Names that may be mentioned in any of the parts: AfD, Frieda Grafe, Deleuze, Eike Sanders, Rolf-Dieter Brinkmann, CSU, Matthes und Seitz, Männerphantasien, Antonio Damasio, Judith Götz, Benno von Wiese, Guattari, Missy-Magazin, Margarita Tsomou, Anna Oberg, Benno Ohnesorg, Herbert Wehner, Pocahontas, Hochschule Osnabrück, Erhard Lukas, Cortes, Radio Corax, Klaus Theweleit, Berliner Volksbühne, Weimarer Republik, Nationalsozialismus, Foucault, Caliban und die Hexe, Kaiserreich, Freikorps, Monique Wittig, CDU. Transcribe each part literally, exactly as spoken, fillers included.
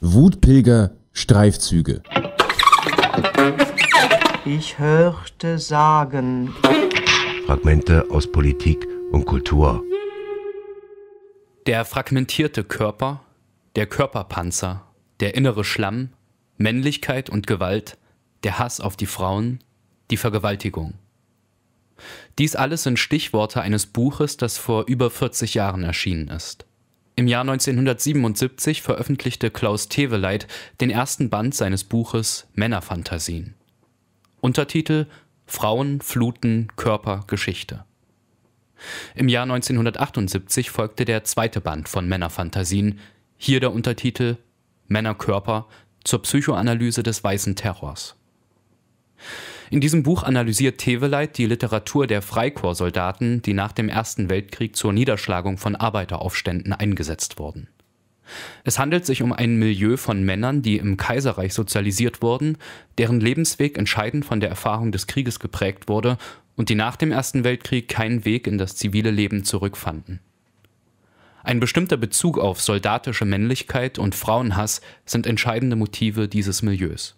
Wutpilger-Streifzüge. Ich hörte sagen. Fragmente aus Politik und Kultur. Der fragmentierte Körper, der Körperpanzer, der innere Schlamm, Männlichkeit und Gewalt, der Hass auf die Frauen, die Vergewaltigung. Dies alles sind Stichworte eines Buches, das vor über vierzig Jahren erschienen ist. Im Jahr neunzehnhundertsiebenundsiebzig veröffentlichte Klaus Theweleit den ersten Band seines Buches Männerphantasien. Untertitel Frauen, Fluten, Körper, Geschichte. Im Jahr neunzehnhundertachtundsiebzig folgte der zweite Band von Männerphantasien, hier der Untertitel Männerkörper zur Psychoanalyse des weißen Terrors. In diesem Buch analysiert Theweleit die Literatur der Freikorps-Soldaten, die nach dem Ersten Weltkrieg zur Niederschlagung von Arbeiteraufständen eingesetzt wurden. Es handelt sich um ein Milieu von Männern, die im Kaiserreich sozialisiert wurden, deren Lebensweg entscheidend von der Erfahrung des Krieges geprägt wurde und die nach dem Ersten Weltkrieg keinen Weg in das zivile Leben zurückfanden. Ein bestimmter Bezug auf soldatische Männlichkeit und Frauenhass sind entscheidende Motive dieses Milieus.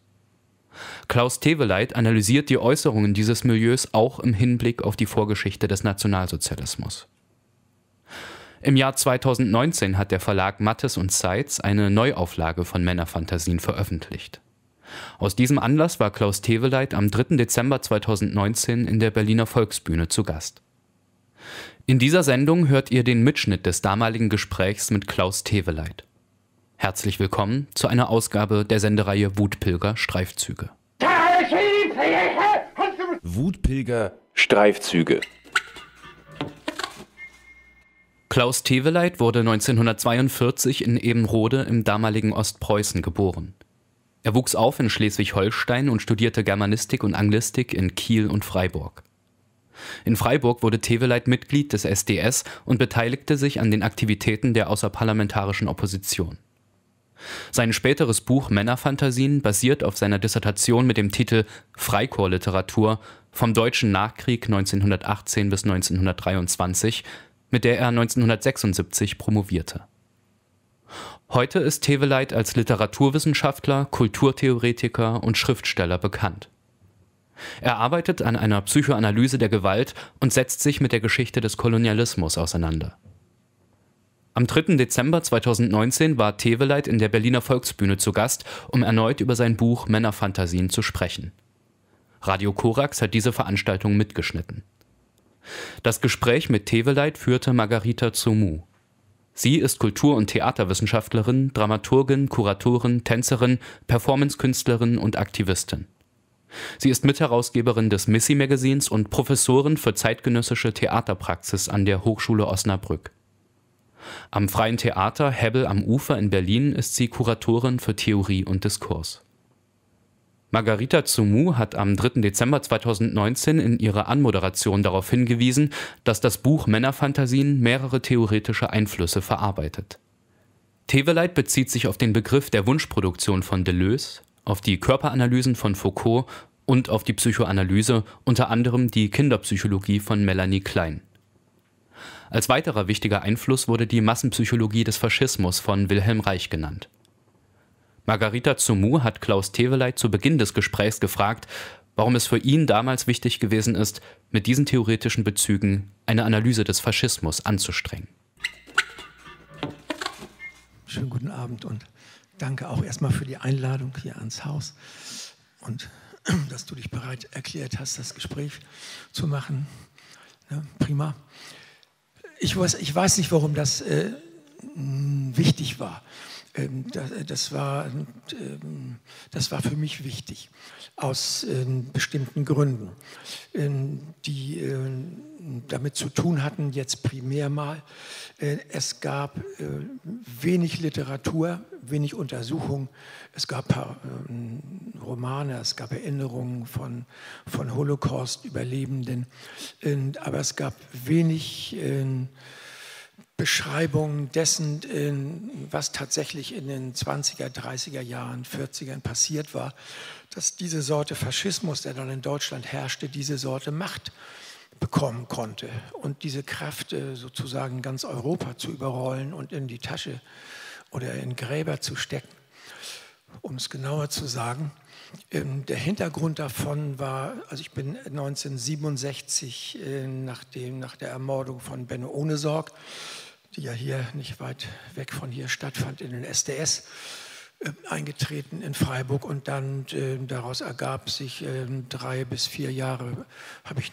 Klaus Theweleit analysiert die Äußerungen dieses Milieus auch im Hinblick auf die Vorgeschichte des Nationalsozialismus. Im Jahr zweitausendneunzehn hat der Verlag Matthes und Seitz eine Neuauflage von Männerphantasien veröffentlicht. Aus diesem Anlass war Klaus Theweleit am dritten Dezember zweitausendneunzehn in der Berliner Volksbühne zu Gast. In dieser Sendung hört ihr den Mitschnitt des damaligen Gesprächs mit Klaus Theweleit. Herzlich willkommen zu einer Ausgabe der Sendereihe Wutpilger-Streifzüge. Wutpilger-Streifzüge. Klaus Theweleit wurde neunzehnhundertzweiundvierzig in Ebenrode im damaligen Ostpreußen geboren. Er wuchs auf in Schleswig-Holstein und studierte Germanistik und Anglistik in Kiel und Freiburg. In Freiburg wurde Theweleit Mitglied des S D S und beteiligte sich an den Aktivitäten der außerparlamentarischen Opposition. Sein späteres Buch Männerphantasien basiert auf seiner Dissertation mit dem Titel Freikorps-Literatur vom deutschen Nachkrieg neunzehnhundertachtzehn bis neunzehnhundertdreiundzwanzig, mit der er neunzehnhundertsechsundsiebzig promovierte. Heute ist Theweleit als Literaturwissenschaftler, Kulturtheoretiker und Schriftsteller bekannt. Er arbeitet an einer Psychoanalyse der Gewalt und setzt sich mit der Geschichte des Kolonialismus auseinander. Am dritten Dezember zweitausendneunzehn war Theweleit in der Berliner Volksbühne zu Gast, um erneut über sein Buch Männerphantasien zu sprechen. Radio Corax hat diese Veranstaltung mitgeschnitten. Das Gespräch mit Theweleit führte Margarita Tsomou. Sie ist Kultur- und Theaterwissenschaftlerin, Dramaturgin, Kuratorin, Tänzerin, Performancekünstlerin und Aktivistin. Sie ist Mitherausgeberin des Missy-Magazins und Professorin für zeitgenössische Theaterpraxis an der Hochschule Osnabrück. Am Freien Theater Hebbel am Ufer in Berlin ist sie Kuratorin für Theorie und Diskurs. Margarita Tsomou hat am dritten Dezember zweitausendneunzehn in ihrer Anmoderation darauf hingewiesen, dass das Buch Männerphantasien mehrere theoretische Einflüsse verarbeitet. Theweleit bezieht sich auf den Begriff der Wunschproduktion von Deleuze, auf die Körperanalysen von Foucault und auf die Psychoanalyse, unter anderem die Kinderpsychologie von Melanie Klein. Als weiterer wichtiger Einfluss wurde die Massenpsychologie des Faschismus von Wilhelm Reich genannt. Margarita Tsomou hat Klaus Theweleit zu Beginn des Gesprächs gefragt, warum es für ihn damals wichtig gewesen ist, mit diesen theoretischen Bezügen eine Analyse des Faschismus anzustrengen. Schönen guten Abend und danke auch erstmal für die Einladung hier ans Haus und dass du dich bereit erklärt hast, das Gespräch zu machen. Ja, prima. Ich weiß, ich weiß nicht, warum das äh, wichtig war. Ähm, das, das, war ähm, das war für mich wichtig, aus ähm, bestimmten Gründen, ähm, die äh, damit zu tun hatten, jetzt primär mal. Äh, es gab äh, wenig Literatur, wenig Untersuchung. Es gab ein paar ähm, Romane, es gab Erinnerungen von, von Holocaust-Überlebenden, äh, aber es gab wenig äh, Beschreibung dessen, in, was tatsächlich in den zwanziger, dreißiger Jahren, vierziger passiert war, dass diese Sorte Faschismus, der dann in Deutschland herrschte, diese Sorte Macht bekommen konnte und diese Kraft sozusagen ganz Europa zu überrollen und in die Tasche oder in Gräber zu stecken. Um es genauer zu sagen, der Hintergrund davon war, also ich bin neunzehnhundertsiebenundsechzig nach, dem, nach der Ermordung von Benno Ohnesorg, die ja hier nicht weit weg von hier stattfand, in den S D S, eingetreten in Freiburg, und dann äh, daraus ergab sich äh, drei bis vier Jahre, habe ich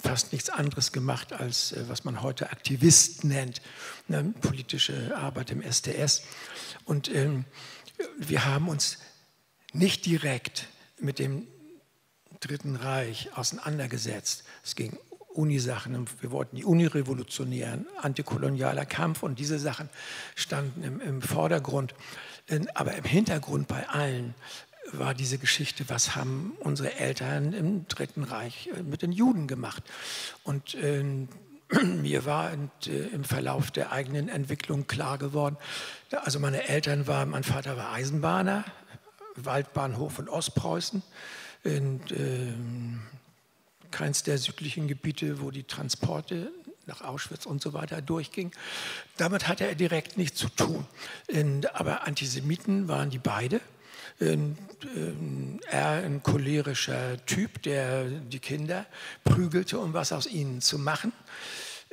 fast nichts anderes gemacht als, äh, was man heute Aktivist nennt, ne, politische Arbeit im S D S. Und äh, wir haben uns nicht direkt mit dem Dritten Reich auseinandergesetzt. Es ging um Unisachen, wir wollten die Uni revolutionieren, antikolonialer Kampf, und diese Sachen standen im, im Vordergrund. Aber im Hintergrund bei allen war diese Geschichte, was haben unsere Eltern im Dritten Reich mit den Juden gemacht. Und äh, mir war im Verlauf der eigenen Entwicklung klar geworden, also meine Eltern waren, mein Vater war Eisenbahner, Waldbahnhof in Ostpreußen, und äh, keins der südlichen Gebiete, wo die Transporte nach Auschwitz und so weiter durchging. Damit hatte er direkt nichts zu tun. Aber Antisemiten waren die beide. Er, ein cholerischer Typ, der die Kinder prügelte, um was aus ihnen zu machen.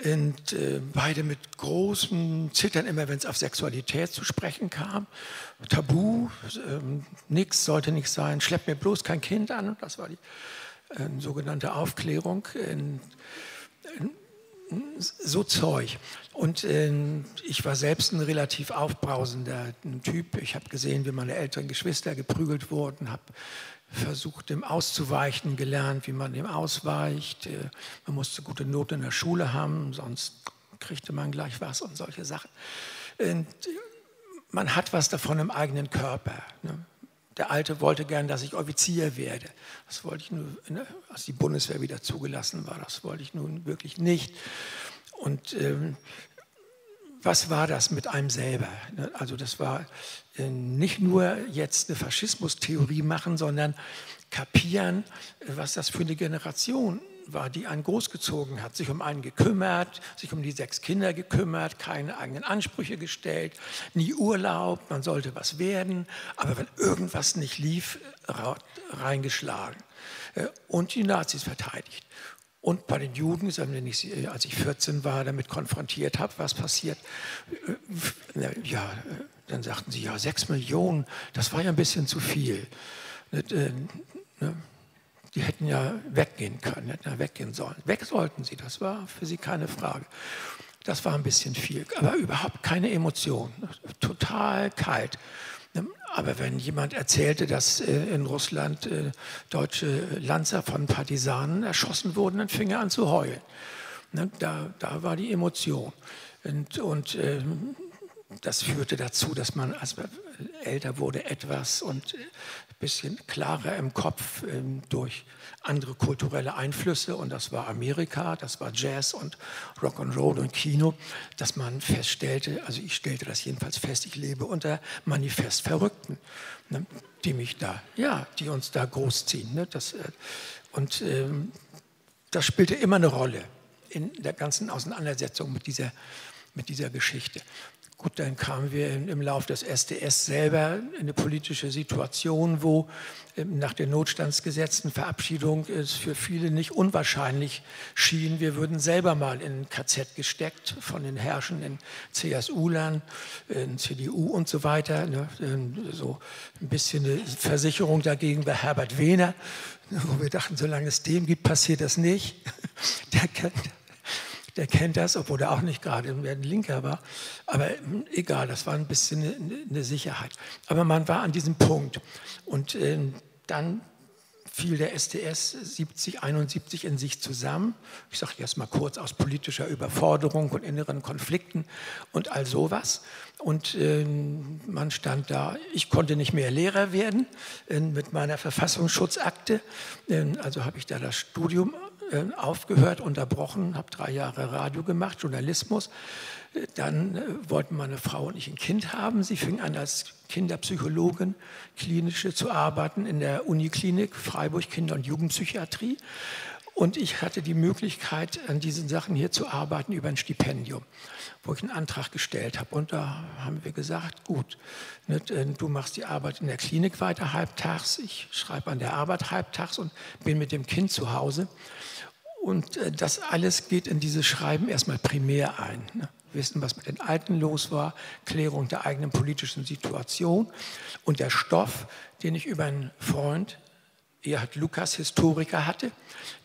Und beide mit großem Zittern, immer wenn es auf Sexualität zu sprechen kam. Tabu, nichts, sollte nichts sein, schleppt mir bloß kein Kind an. Und das war die sogenannte Aufklärung, in, in, so Zeug. Und äh, ich war selbst ein relativ aufbrausender Typ. Ich habe gesehen, wie meine älteren Geschwister geprügelt wurden, habe versucht, dem auszuweichen, gelernt, wie man dem ausweicht. Äh, man musste gute Noten in der Schule haben, sonst kriegte man gleich was und solche Sachen. Und man hat was davon im eigenen Körper, ne? Der Alte wollte gern, dass ich Offizier werde. Das wollte ich nur, ne, als die Bundeswehr wieder zugelassen war, das wollte ich nun wirklich nicht. Und ähm, was war das mit einem selber? Also das war äh, nicht nur jetzt eine Faschismustheorie machen, sondern kapieren, was das für eine Generation war, die einen großgezogen hat, sich um einen gekümmert, sich um die sechs Kinder gekümmert, keine eigenen Ansprüche gestellt, nie Urlaub, man sollte was werden, aber wenn irgendwas nicht lief, reingeschlagen und die Nazis verteidigt. Und bei den Juden, als ich vierzehn war, damit konfrontiert habe, was passiert, ja, dann sagten sie, ja, sechs Millionen, das war ja ein bisschen zu viel. Die hätten ja weggehen können, hätten ja weggehen sollen. Weg sollten sie, das war für sie keine Frage. Das war ein bisschen viel, aber überhaupt keine Emotion, total kalt. Aber wenn jemand erzählte, dass in Russland deutsche Lanzer von Partisanen erschossen wurden, dann fing er an zu heulen. Da, da war die Emotion. Und, und das führte dazu, dass man, als man älter wurde, etwas und bisschen klarer im Kopf ähm, durch andere kulturelle Einflüsse, und das war Amerika, das war Jazz und Rock'n'Roll und Kino, dass man feststellte, also ich stellte das jedenfalls fest, ich lebe unter manifest Verrückten, ne, die mich da, ja, die uns da großziehen. Ne, das, äh, und ähm, das spielte immer eine Rolle in der ganzen Auseinandersetzung mit dieser, mit dieser Geschichte. Gut, dann kamen wir im Lauf des S D S selber in eine politische Situation, wo nach den Notstandsgesetzen Verabschiedung es für viele nicht unwahrscheinlich schien, wir würden selber mal in ein K Z gesteckt von den herrschenden C S U-Lern, C D U und so weiter. So ein bisschen eine Versicherung dagegen war Herbert Wehner, wo wir dachten, solange es dem gibt, passiert das nicht. Der kennt das. Der kennt das, obwohl er auch nicht gerade ein Linker war. Aber egal, das war ein bisschen eine, eine Sicherheit. Aber man war an diesem Punkt. Und äh, dann fiel der S D S siebzig, einundsiebzig in sich zusammen. Ich sage jetzt mal kurz, aus politischer Überforderung und inneren Konflikten und all sowas. Und äh, man stand da, ich konnte nicht mehr Lehrer werden äh, mit meiner Verfassungsschutzakte. Äh, also habe ich da das Studium äh, aufgehört, unterbrochen, habe drei Jahre Radio gemacht, Journalismus. Dann äh, wollten meine Frau und ich ein Kind haben. Sie fing an, als Kinderpsychologin, klinische zu arbeiten in der Uniklinik Freiburg Kinder- und Jugendpsychiatrie. Und ich hatte die Möglichkeit, an diesen Sachen hier zu arbeiten über ein Stipendium, wo ich einen Antrag gestellt habe. Und da haben wir gesagt, gut, nicht, du machst die Arbeit in der Klinik weiter halbtags, ich schreibe an der Arbeit halbtags und bin mit dem Kind zu Hause. Und das alles geht in dieses Schreiben erstmal primär ein. Ne? Wissen, was mit den Alten los war, Klärung der eigenen politischen Situation. Und der Stoff, den ich über einen Freund, Erhard Lukas, Historiker hatte,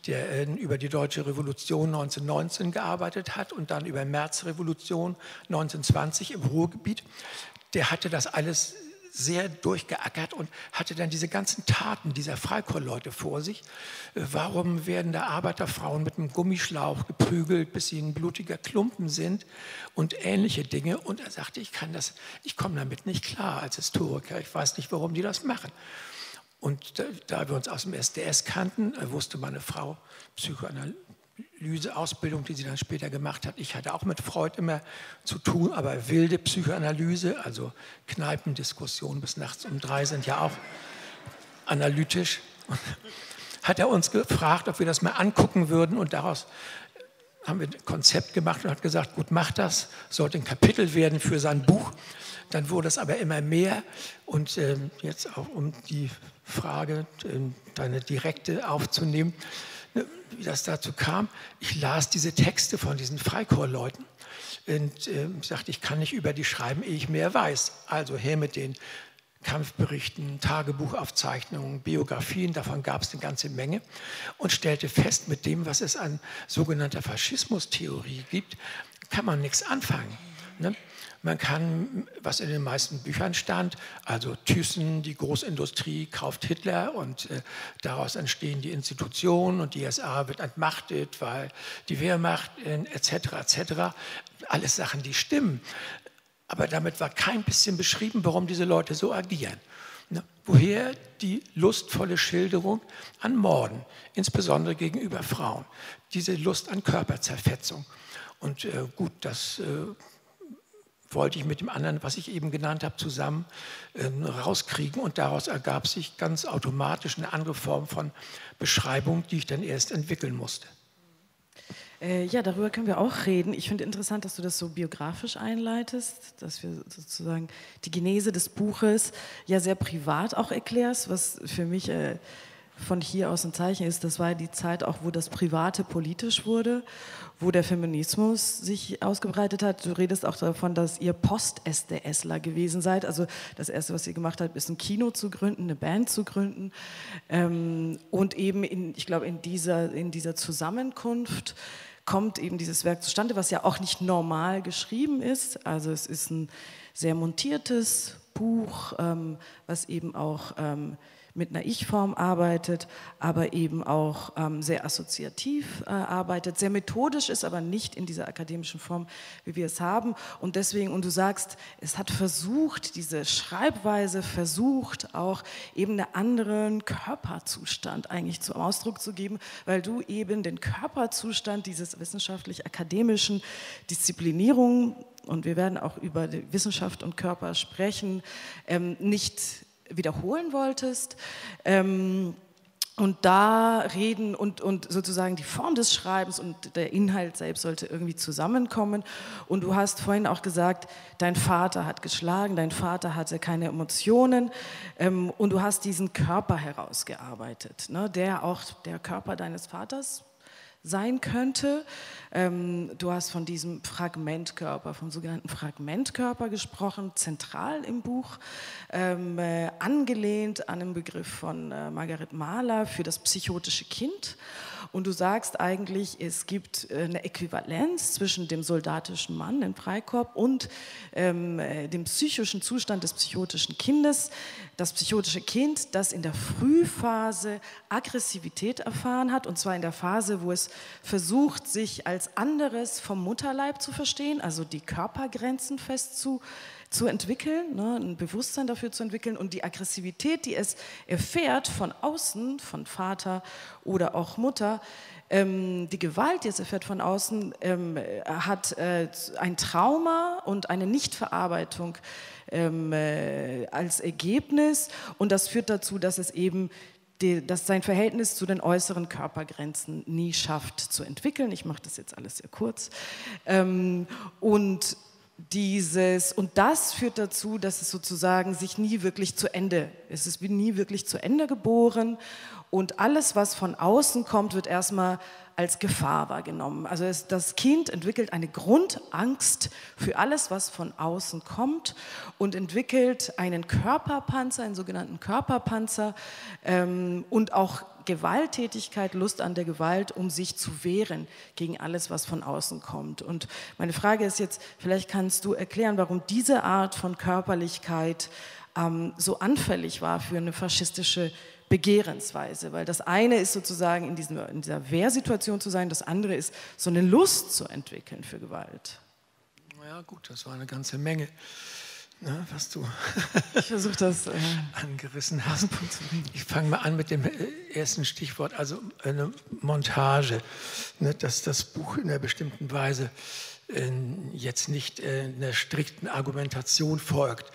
der äh, über die Deutsche Revolution neunzehnhundertneunzehn gearbeitet hat und dann über Märzrevolution neunzehnhundertzwanzig im Ruhrgebiet, der hatte das alles sehr durchgeackert und hatte dann diese ganzen Taten dieser Freikorps-Leute vor sich. Warum werden da Arbeiterfrauen mit einem Gummischlauch geprügelt, bis sie ein blutiger Klumpen sind und ähnliche Dinge? Und er sagte, ich kann das, ich komme damit nicht klar als Historiker, ich weiß nicht, warum die das machen. Und da wir uns aus dem S D S kannten, wusste meine Frau, Psychoanalyse, Ausbildung, die sie dann später gemacht hat. Ich hatte auch mit Freud immer zu tun, aber wilde Psychoanalyse, also Kneipendiskussionen bis nachts um drei sind ja auch analytisch. Und hat er uns gefragt, ob wir das mal angucken würden, und daraus haben wir ein Konzept gemacht und hat gesagt, gut, mach das, sollte ein Kapitel werden für sein Buch. Dann wurde es aber immer mehr, und äh, jetzt auch um die Frage, deine direkte aufzunehmen, wie das dazu kam, ich las diese Texte von diesen Freikorps-Leuten und äh, sagte, ich kann nicht über die schreiben, ehe ich mehr weiß. Also her mit den Kampfberichten, Tagebuchaufzeichnungen, Biografien, davon gab es eine ganze Menge, und stellte fest, mit dem, was es an sogenannter Faschismustheorie gibt, kann man nichts anfangen. Ne? Man kann, was in den meisten Büchern stand, also Thyssen, die Großindustrie kauft Hitler und äh, daraus entstehen die Institutionen und die S A wird entmachtet, weil die Wehrmacht äh, et cetera et cetera. Alles Sachen, die stimmen. Aber damit war kein bisschen beschrieben, warum diese Leute so agieren. Ne? Woher die lustvolle Schilderung an Morden, insbesondere gegenüber Frauen, diese Lust an Körperzerfetzung. Und äh, gut, das... Äh, wollte ich mit dem anderen, was ich eben genannt habe, zusammen äh, rauskriegen. Und daraus ergab sich ganz automatisch eine andere Form von Beschreibung, die ich dann erst entwickeln musste. Äh, ja, darüber können wir auch reden. Ich finde interessant, dass du das so biografisch einleitest, dass wir sozusagen die Genese des Buches ja sehr privat auch erklärst, was für mich äh, von hier aus ein Zeichen ist. Das war die Zeit auch, wo das Private politisch wurde, wo der Feminismus sich ausgebreitet hat. Du redest auch davon, dass ihr Post-SDSler gewesen seid. Also das Erste, was ihr gemacht habt, ist ein Kino zu gründen, eine Band zu gründen. Ähm, und eben, in, ich glaube, in dieser, in dieser Zusammenkunft kommt eben dieses Werk zustande, was ja auch nicht normal geschrieben ist. Also es ist ein sehr montiertes Buch, ähm, was eben auch... Ähm, mit einer Ich-Form arbeitet, aber eben auch ähm, sehr assoziativ äh, arbeitet, sehr methodisch ist, aber nicht in dieser akademischen Form, wie wir es haben. Und deswegen, und du sagst, es hat versucht, diese Schreibweise versucht, auch eben einen anderen Körperzustand eigentlich zum Ausdruck zu geben, weil du eben den Körperzustand dieses wissenschaftlich-akademischen Disziplinierung, und wir werden auch über die Wissenschaft und Körper sprechen, ähm, nicht wiederholen wolltest, ähm, und da reden und, und sozusagen die Form des Schreibens und der Inhalt selbst sollte irgendwie zusammenkommen. Und du hast vorhin auch gesagt, dein Vater hat geschlagen, dein Vater hatte keine Emotionen, ähm, und du hast diesen Körper herausgearbeitet, ne, der auch der Körper deines Vaters sein könnte. Ähm, du hast von diesem Fragmentkörper, vom sogenannten Fragmentkörper gesprochen, zentral im Buch, ähm, äh, angelehnt an den Begriff von äh, Margaret Mahler für das psychotische Kind. Und du sagst eigentlich, es gibt äh, eine Äquivalenz zwischen dem soldatischen Mann, dem Freikorps, und ähm, äh, dem psychischen Zustand des psychotischen Kindes. Das psychotische Kind, das in der Frühphase Aggressivität erfahren hat, und zwar in der Phase, wo es versucht, sich als anderes vom Mutterleib zu verstehen, also die Körpergrenzen fest zu, zu entwickeln, ne, ein Bewusstsein dafür zu entwickeln, und die Aggressivität, die es erfährt von außen, von Vater oder auch Mutter, ähm, die Gewalt, die es erfährt von außen, ähm, hat äh, ein Trauma und eine Nichtverarbeitung ähm, äh, als Ergebnis, und das führt dazu, dass es eben Die, dass sein Verhältnis zu den äußeren Körpergrenzen nie schafft zu entwickeln. Ich mache das jetzt alles sehr kurz. Ähm, und, dieses, und das führt dazu, dass es sozusagen sich nie wirklich zu Ende, es ist nie wirklich zu Ende geboren, und alles, was von außen kommt, wird erstmal als Gefahr wahrgenommen. Also es, das Kind entwickelt eine Grundangst für alles, was von außen kommt, und entwickelt einen Körperpanzer, einen sogenannten Körperpanzer, ähm, und auch Gewalttätigkeit, Lust an der Gewalt, um sich zu wehren gegen alles, was von außen kommt. Und meine Frage ist jetzt, vielleicht kannst du erklären, warum diese Art von Körperlichkeit ähm, so anfällig war für eine faschistische Begehrensweise, weil das eine ist sozusagen in, diesem, in dieser Wehrsituation zu sein, das andere ist, so eine Lust zu entwickeln für Gewalt. Ja gut, das war eine ganze Menge, ne, was du ich versuch das, äh, angerissen hast. Ich fange mal an mit dem ersten Stichwort, also eine Montage, ne, dass das Buch in einer bestimmten Weise äh, jetzt nicht äh, einer strikten Argumentation folgt,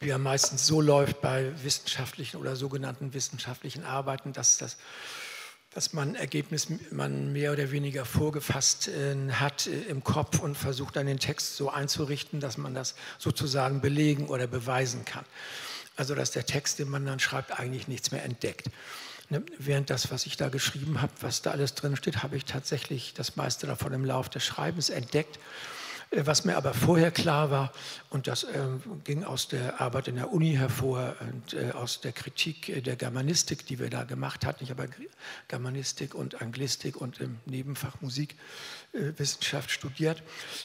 wie er meistens so läuft bei wissenschaftlichen oder sogenannten wissenschaftlichen Arbeiten, dass, das, dass man ein Ergebnis man mehr oder weniger vorgefasst äh, hat äh, im Kopf und versucht dann den Text so einzurichten, dass man das sozusagen belegen oder beweisen kann. Also dass der Text, den man dann schreibt, eigentlich nichts mehr entdeckt. Ne? Während das, was ich da geschrieben habe, was da alles drin steht, habe ich tatsächlich das meiste davon im Laufe des Schreibens entdeckt. Was mir aber vorher klar war, und das äh, ging aus der Arbeit in der Uni hervor und äh, aus der Kritik äh, der Germanistik, die wir da gemacht hatten. Ich habe Germanistik und Anglistik und im Nebenfach Musikwissenschaft äh, studiert.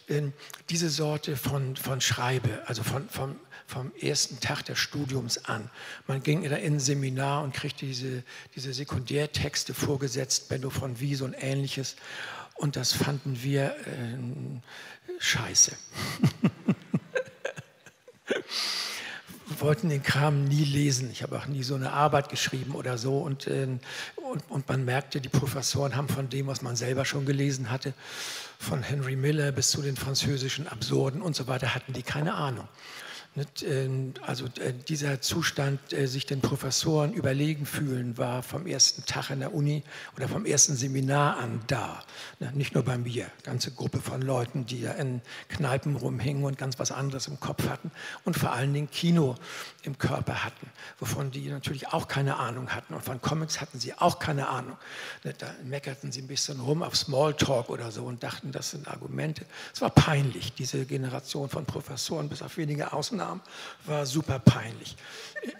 Äh, diese Sorte von, von Schreibe, also von, von, vom ersten Tag des Studiums an. Man ging da in ein Seminar und kriegte diese, diese Sekundärtexte vorgesetzt, Benno von Wiese und Ähnliches. Und das fanden wir äh, scheiße. Wir wollten den Kram nie lesen. Ich habe auch nie so eine Arbeit geschrieben oder so. Und, äh, und, und man merkte, die Professoren haben von dem, was man selber schon gelesen hatte, von Henry Miller bis zu den französischen Absurden und so weiter, hatten die keine Ahnung. Also dieser Zustand, sich den Professoren überlegen fühlen, war vom ersten Tag in der Uni oder vom ersten Seminar an da. Nicht nur bei mir, eine ganze Gruppe von Leuten, die ja in Kneipen rumhingen und ganz was anderes im Kopf hatten und vor allen Dingen Kino im Körper hatten, wovon die natürlich auch keine Ahnung hatten, und von Comics hatten sie auch keine Ahnung. Da meckerten sie ein bisschen rum auf Smalltalk oder so und dachten, das sind Argumente. Es war peinlich, diese Generation von Professoren, bis auf wenige Ausnahmen, war super peinlich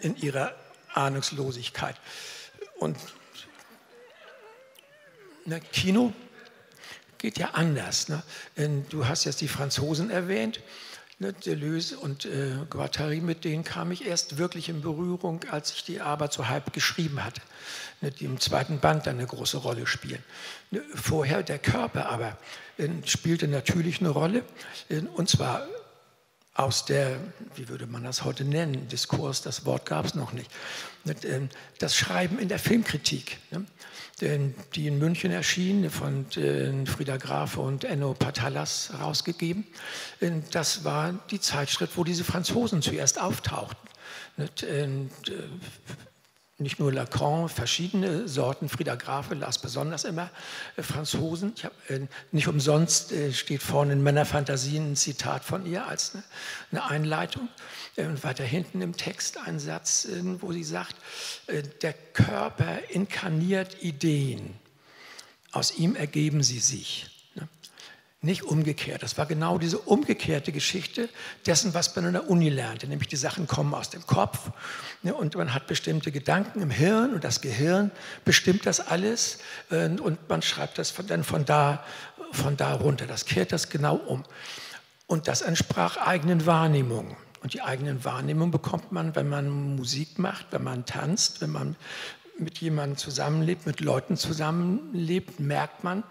in ihrer Ahnungslosigkeit. Und ne, Kino geht ja anders. Ne? Du hast jetzt die Franzosen erwähnt, ne, Deleuze und äh, Guattari, mit denen kam ich erst wirklich in Berührung, als ich die Arbeit so halb geschrieben hatte, ne, die im zweiten Band dann eine große Rolle spielen. Ne, vorher der Körper aber äh, spielte natürlich eine Rolle, äh, und zwar aus der, wie würde man das heute nennen, Diskurs, das Wort gab es noch nicht, das Schreiben in der Filmkritik, die in München erschien, von Frieda Grafe und Enno Patalas rausgegeben. Das war die Zeitschrift, wo diese Franzosen zuerst auftauchten. Nicht nur Lacan, verschiedene Sorten, Frieda Grafe las besonders immer äh, Franzosen. Ich hab, äh, nicht umsonst äh, steht vorne in Männerphantasien ein Zitat von ihr als eine, eine Einleitung. Äh, und weiter hinten im Text ein Satz, äh, wo sie sagt, äh, der Körper inkarniert Ideen. aus ihm ergeben sie sich. Nicht umgekehrt. Das war genau diese umgekehrte Geschichte dessen, was man in der Uni lernte. Nämlich die Sachen kommen aus dem Kopf, ne, und man hat bestimmte Gedanken im Hirn und das Gehirn bestimmt das alles, äh, und man schreibt das von, dann von da, von da runter. Das kehrt das genau um. Und das entsprach eigenen Wahrnehmungen. Und die eigenen Wahrnehmungen bekommt man, wenn man Musik macht, wenn man tanzt, wenn man mit jemandem zusammenlebt, mit Leuten zusammenlebt, merkt man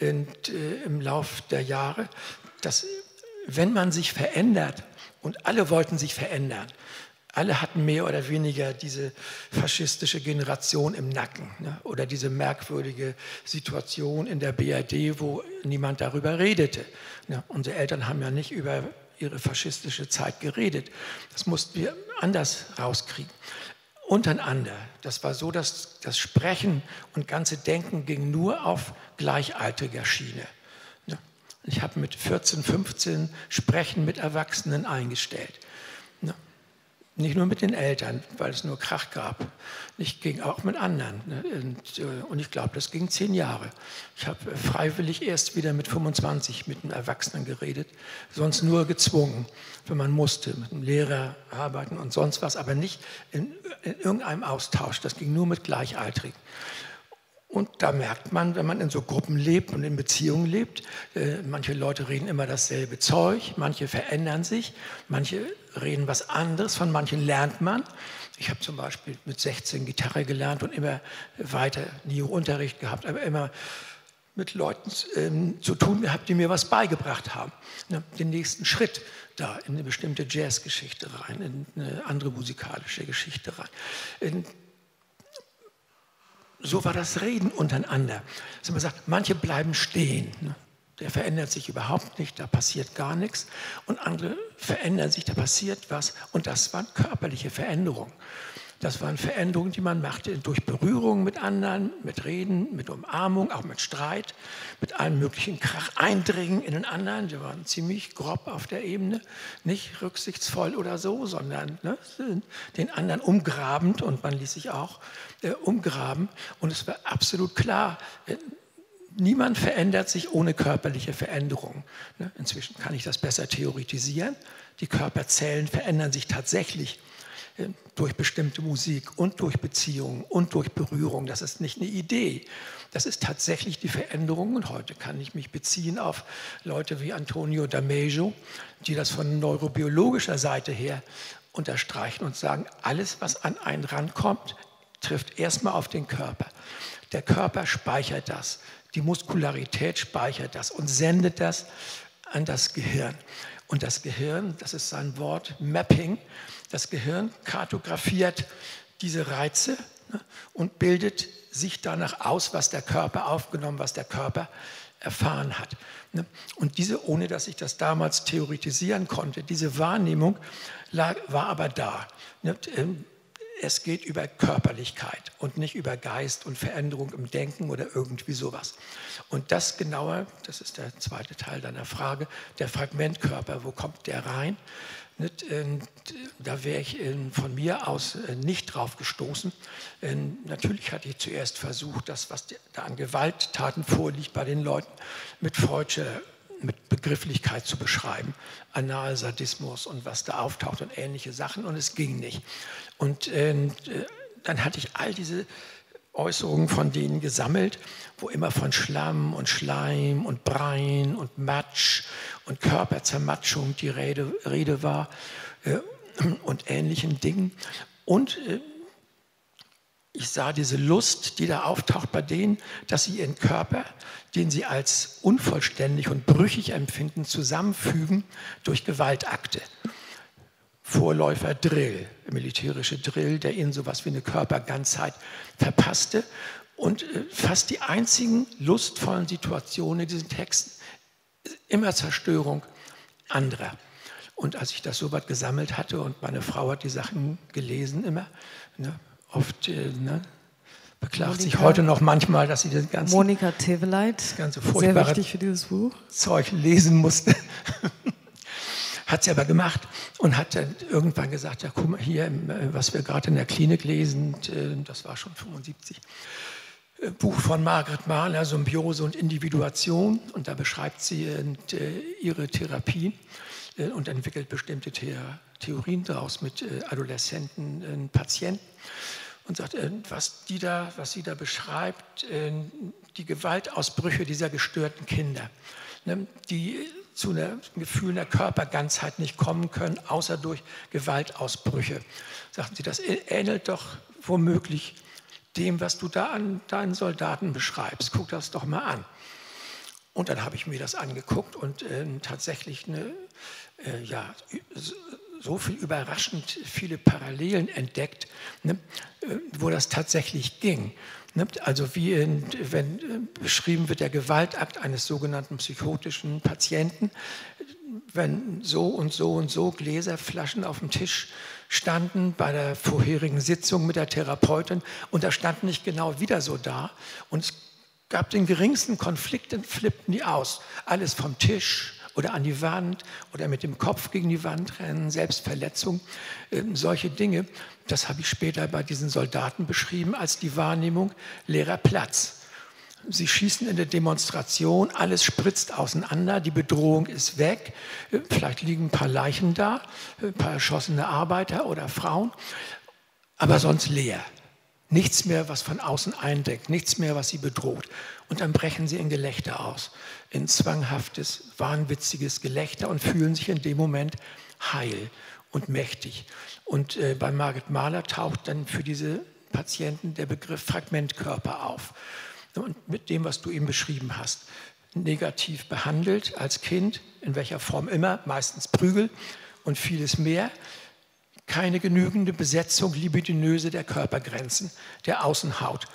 und, äh, im Lauf der Jahre, dass wenn man sich verändert, und alle wollten sich verändern, alle hatten mehr oder weniger diese faschistische Generation im Nacken, ne? Oder diese merkwürdige Situation in der B R D, wo niemand darüber redete. Ne? Unsere Eltern haben ja nicht über ihre faschistische Zeit geredet. Das mussten wir anders rauskriegen. Untereinander. Das war so, dass das Sprechen und ganze Denken ging nur auf gleichaltriger Schiene. Ich habe mit vierzehn, fünfzehn Sprechen mit Erwachsenen eingestellt. Nicht nur mit den Eltern, weil es nur Krach gab. Ich ging auch mit anderen. Und ich glaube, das ging zehn Jahre. Ich habe freiwillig erst wieder mit fünfundzwanzig mit einem Erwachsenen geredet, sonst nur gezwungen, wenn man musste, mit einem Lehrer arbeiten und sonst was, aber nicht in, in irgendeinem Austausch. Das ging nur mit Gleichaltrigen. Und da merkt man, wenn man in so Gruppen lebt und in Beziehungen lebt, äh, manche Leute reden immer dasselbe Zeug, manche verändern sich, manche reden was anderes, von manchen lernt man. Ich habe zum Beispiel mit sechzehn Gitarre gelernt und immer weiter, nie Unterricht gehabt, aber immer mit Leuten ähm, zu tun gehabt, die mir was beigebracht haben. Ne? Den nächsten Schritt da in eine bestimmte Jazzgeschichte rein, in eine andere musikalische Geschichte rein. In, So war das Reden untereinander. Also man sagt, manche bleiben stehen. Ne? Der verändert sich überhaupt nicht, da passiert gar nichts. Und andere verändern sich, da passiert was. Und das waren körperliche Veränderungen. Das waren Veränderungen, die man machte durch Berührung mit anderen, mit Reden, mit Umarmung, auch mit Streit, mit allem möglichen Krach, Eindringen in den anderen. Die waren ziemlich grob auf der Ebene, nicht rücksichtsvoll oder so, sondern ne, den anderen umgrabend, und man ließ sich auch äh, umgraben. Und es war absolut klar, äh, niemand verändert sich ohne körperliche Veränderung. Ne? Inzwischen kann ich das besser theoretisieren. Die Körperzellen verändern sich tatsächlich durch bestimmte Musik und durch Beziehungen und durch Berührung. Das ist nicht eine Idee. Das ist tatsächlich die Veränderung. Und heute kann ich mich beziehen auf Leute wie Antonio Damasio, die das von neurobiologischer Seite her unterstreichen und sagen, alles, was an einen rankommt, trifft erstmal auf den Körper. Der Körper speichert das. Die Muskularität speichert das und sendet das an das Gehirn. Und das Gehirn, das ist sein Wort, Mapping, das Gehirn kartografiert diese Reize, ne, und bildet sich danach aus, was der Körper aufgenommen, was der Körper erfahren hat. Ne. Und diese, ohne dass ich das damals theoretisieren konnte, diese Wahrnehmung lag, war aber da. Ne. Es geht über Körperlichkeit und nicht über Geist und Veränderung im Denken oder irgendwie sowas. Und das genauer, das ist der zweite Teil deiner Frage, der Fragmentkörper, wo kommt der rein? Da wäre ich von mir aus nicht drauf gestoßen. Natürlich hatte ich zuerst versucht, das, was da an Gewalttaten vorliegt bei den Leuten, mit Freudscher mit Begrifflichkeit zu beschreiben, Analsadismus und was da auftaucht und ähnliche Sachen, und es ging nicht. Und äh, dann hatte ich all diese Äußerungen von denen gesammelt, wo immer von Schlamm und Schleim und Brein und Matsch und Körperzermatschung die Rede, Rede war äh, und ähnlichen Dingen. Und äh, ich sah diese Lust, die da auftaucht bei denen, dass sie ihren Körper, den sie als unvollständig und brüchig empfinden, zusammenfügen durch Gewaltakte. Vorläufer Drill, militärische Drill, der ihnen sowas wie eine Körperganzheit verpasste. Und fast die einzigen lustvollen Situationen in diesen Texten ist immer Zerstörung anderer. Und als ich das so weit gesammelt hatte, und meine Frau hat die Sachen gelesen immer, ne, oft ne, beklagt Monika, sich heute noch manchmal, dass sie das ganze, Margarita Tsomou, das ganze furchtbare sehr wichtig für dieses Buch, Zeug lesen musste. Hat sie aber gemacht und hat dann irgendwann gesagt, ja guck mal hier, was wir gerade in der Klinik lesen, das war schon fünfundsiebzig, Buch von Margaret Mahler, Symbiose und Individuation, und da beschreibt sie ihre Therapie und entwickelt bestimmte Theorien daraus mit adoleszenten Patienten und sagt, was, die da, was sie da beschreibt, die Gewaltausbrüche dieser gestörten Kinder, die zu einem Gefühl einer Körperganzheit nicht kommen können, außer durch Gewaltausbrüche. Sagten sie, das ähnelt doch womöglich dem, was du da an deinen Soldaten beschreibst. Guck das doch mal an. Und dann habe ich mir das angeguckt und äh, tatsächlich eine, äh, ja, so viel überraschend viele Parallelen entdeckt, ne, äh, wo das tatsächlich ging. Ne? Also wie in, wenn äh, beschrieben wird der Gewaltakt eines sogenannten psychotischen Patienten, wenn so und so und so Gläserflaschen auf dem Tisch standen bei der vorherigen Sitzung mit der Therapeutin, und da stand nicht genau wieder so da und es gab den geringsten Konflikt, dann flippten die aus. Alles vom Tisch oder an die Wand oder mit dem Kopf gegen die Wand rennen, Selbstverletzung, äh, solche Dinge. Das habe ich später bei diesen Soldaten beschrieben als die Wahrnehmung leerer Platz. Sie schießen in der Demonstration, alles spritzt auseinander, die Bedrohung ist weg. Vielleicht liegen ein paar Leichen da, ein paar erschossene Arbeiter oder Frauen, aber sonst leer. Nichts mehr, was von außen eindeckt, nichts mehr, was sie bedroht. Und dann brechen sie in Gelächter aus, in zwanghaftes, wahnwitziges Gelächter und fühlen sich in dem Moment heil und mächtig. Und äh, bei Margaret Mahler taucht dann für diese Patienten der Begriff Fragmentkörper auf. Und mit dem, was du eben beschrieben hast, negativ behandelt als Kind, in welcher Form immer, meistens Prügel und vieles mehr, keine genügende Besetzung libidinöse der Körpergrenzen, der Außenhaut.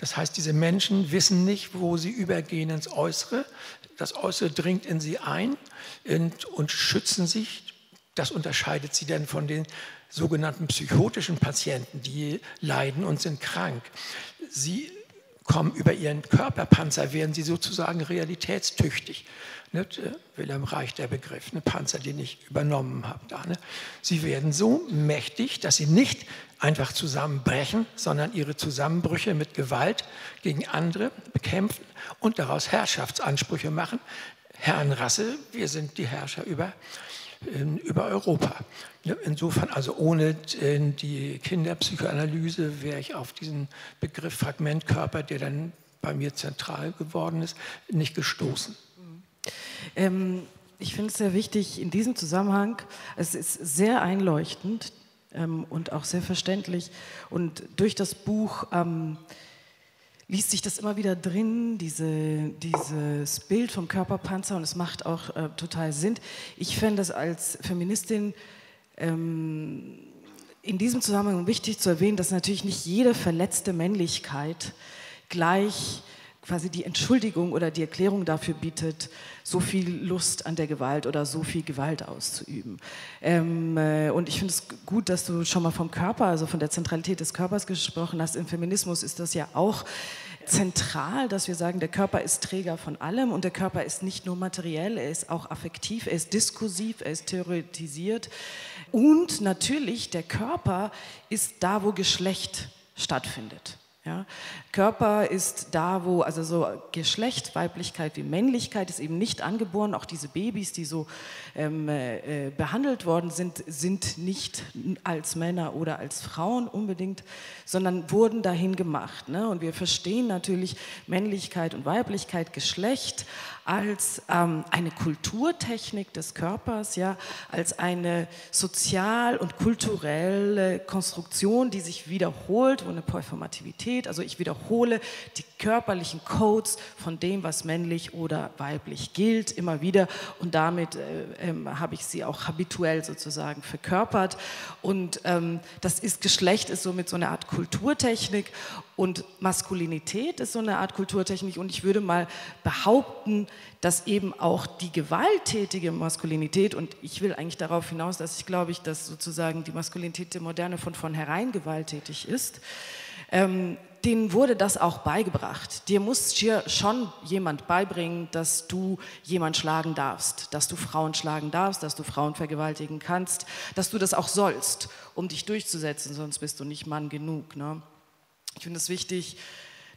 Das heißt, diese Menschen wissen nicht, wo sie übergehen ins Äußere, das Äußere dringt in sie ein und, und schützen sich. Das unterscheidet sie dann von den sogenannten psychotischen Patienten, die leiden und sind krank. Sie kommen über ihren Körperpanzer, werden sie sozusagen realitätstüchtig. Nicht? Wilhelm Reich, der Begriff, ein Panzer, den ich übernommen habe. Da, ne? Sie werden so mächtig, dass sie nicht einfach zusammenbrechen, sondern ihre Zusammenbrüche mit Gewalt gegen andere bekämpfen und daraus Herrschaftsansprüche machen. Herrenrasse, wir sind die Herrscher über, über Europa. Insofern, also ohne die Kinderpsychoanalyse wäre ich auf diesen Begriff Fragmentkörper, der dann bei mir zentral geworden ist, nicht gestoßen. Ähm, ich finde es sehr wichtig in diesem Zusammenhang, es ist sehr einleuchtend ähm, und auch sehr verständlich, und durch das Buch ähm, liest sich das immer wieder drin, diese, dieses Bild vom Körperpanzer, und es macht auch äh, total Sinn. Ich fände das als Feministin ähm, in diesem Zusammenhang wichtig zu erwähnen, dass natürlich nicht jede verletzte Männlichkeit gleich quasi die Entschuldigung oder die Erklärung dafür bietet, so viel Lust an der Gewalt oder so viel Gewalt auszuüben. Ähm, äh, und ich finde es gut, dass du schon mal vom Körper, also von der Zentralität des Körpers gesprochen hast. Im Feminismus ist das ja auch zentral, dass wir sagen, der Körper ist Träger von allem, und der Körper ist nicht nur materiell, er ist auch affektiv, er ist diskursiv, er ist theoretisiert, und natürlich der Körper ist da, wo Geschlecht stattfindet. Ja, Körper ist da, wo, also so Geschlecht, Weiblichkeit wie Männlichkeit ist eben nicht angeboren. Auch diese Babys, die so ähm, äh, behandelt worden sind, sind nicht als Männer oder als Frauen unbedingt, sondern wurden dahin gemacht. Ne? Und wir verstehen natürlich Männlichkeit und Weiblichkeit, Geschlecht als ähm, eine Kulturtechnik des Körpers, ja, als eine sozial- und kulturelle Konstruktion, die sich wiederholt, wo eine Performativität, also ich wiederhole die körperlichen Codes von dem, was männlich oder weiblich gilt, immer wieder, und damit äh, äh, habe ich sie auch habituell sozusagen verkörpert, und ähm, das ist, Geschlecht ist somit so eine Art Kulturtechnik, und Maskulinität ist so eine Art Kulturtechnik, und ich würde mal behaupten, dass eben auch die gewalttätige Maskulinität, und ich will eigentlich darauf hinaus, dass ich glaube, ich, dass sozusagen die Maskulinität der Moderne von vornherein gewalttätig ist, ähm, denen wurde das auch beigebracht. Dir muss hier schon jemand beibringen, dass du jemanden schlagen darfst, dass du Frauen schlagen darfst, dass du Frauen vergewaltigen kannst, dass du das auch sollst, um dich durchzusetzen, sonst bist du nicht Mann genug, ne? Ich finde es wichtig,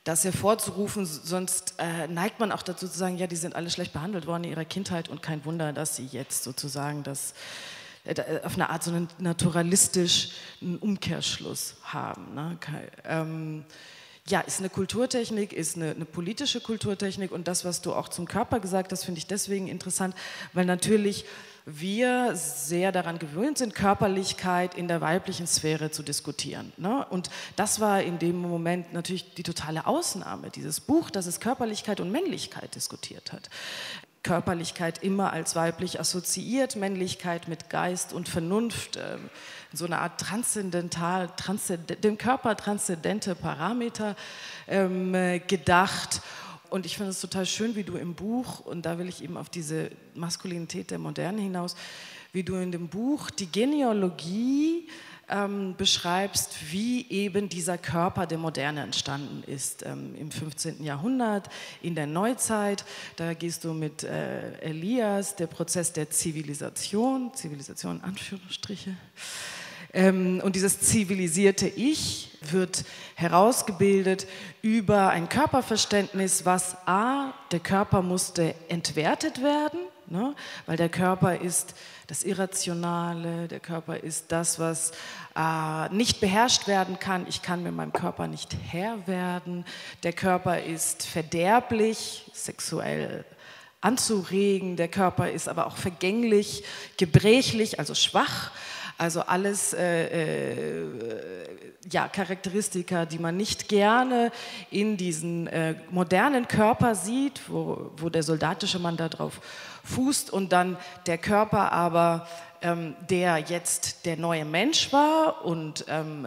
das hervorzurufen, sonst äh, neigt man auch dazu zu sagen, ja, die sind alle schlecht behandelt worden in ihrer Kindheit und kein Wunder, dass sie jetzt sozusagen das äh, auf eine Art so einen naturalistischen Umkehrschluss haben. Ne? Ähm, ja, ist eine Kulturtechnik, ist eine, eine politische Kulturtechnik, und das, was du auch zum Körper gesagt hast, finde ich deswegen interessant, weil natürlich wir sehr daran gewöhnt sind, Körperlichkeit in der weiblichen Sphäre zu diskutieren. Ne? Und das war in dem Moment natürlich die totale Ausnahme, dieses Buch, das es Körperlichkeit und Männlichkeit diskutiert hat. Körperlichkeit immer als weiblich assoziiert, Männlichkeit mit Geist und Vernunft, äh, so eine Art transzendental, transzend, dem Körper transzendente Parameter ähm, gedacht. Und ich finde es total schön, wie du im Buch, und da will ich eben auf diese Maskulinität der Moderne hinaus, wie du in dem Buch die Genealogie ähm, beschreibst, wie eben dieser Körper der Moderne entstanden ist, ähm, im fünfzehnten Jahrhundert, in der Neuzeit. Da gehst du mit äh, Elias, der Prozess der Zivilisation, Zivilisation in Anführungsstriche, ähm, und dieses zivilisierte Ich wird herausgebildet über ein Körperverständnis, was a, der Körper musste entwertet werden, ne? Weil der Körper ist das Irrationale, der Körper ist das, was äh, nicht beherrscht werden kann, ich kann mit meinem Körper nicht Herr werden, der Körper ist verderblich, sexuell anzuregen, der Körper ist aber auch vergänglich, gebrechlich, also schwach. Also alles äh, äh, ja, Charakteristika, die man nicht gerne in diesen äh, modernen Körper sieht, wo, wo der soldatische Mann darauf fußt, und dann der Körper aber, ähm, der jetzt der neue Mensch war, und ähm,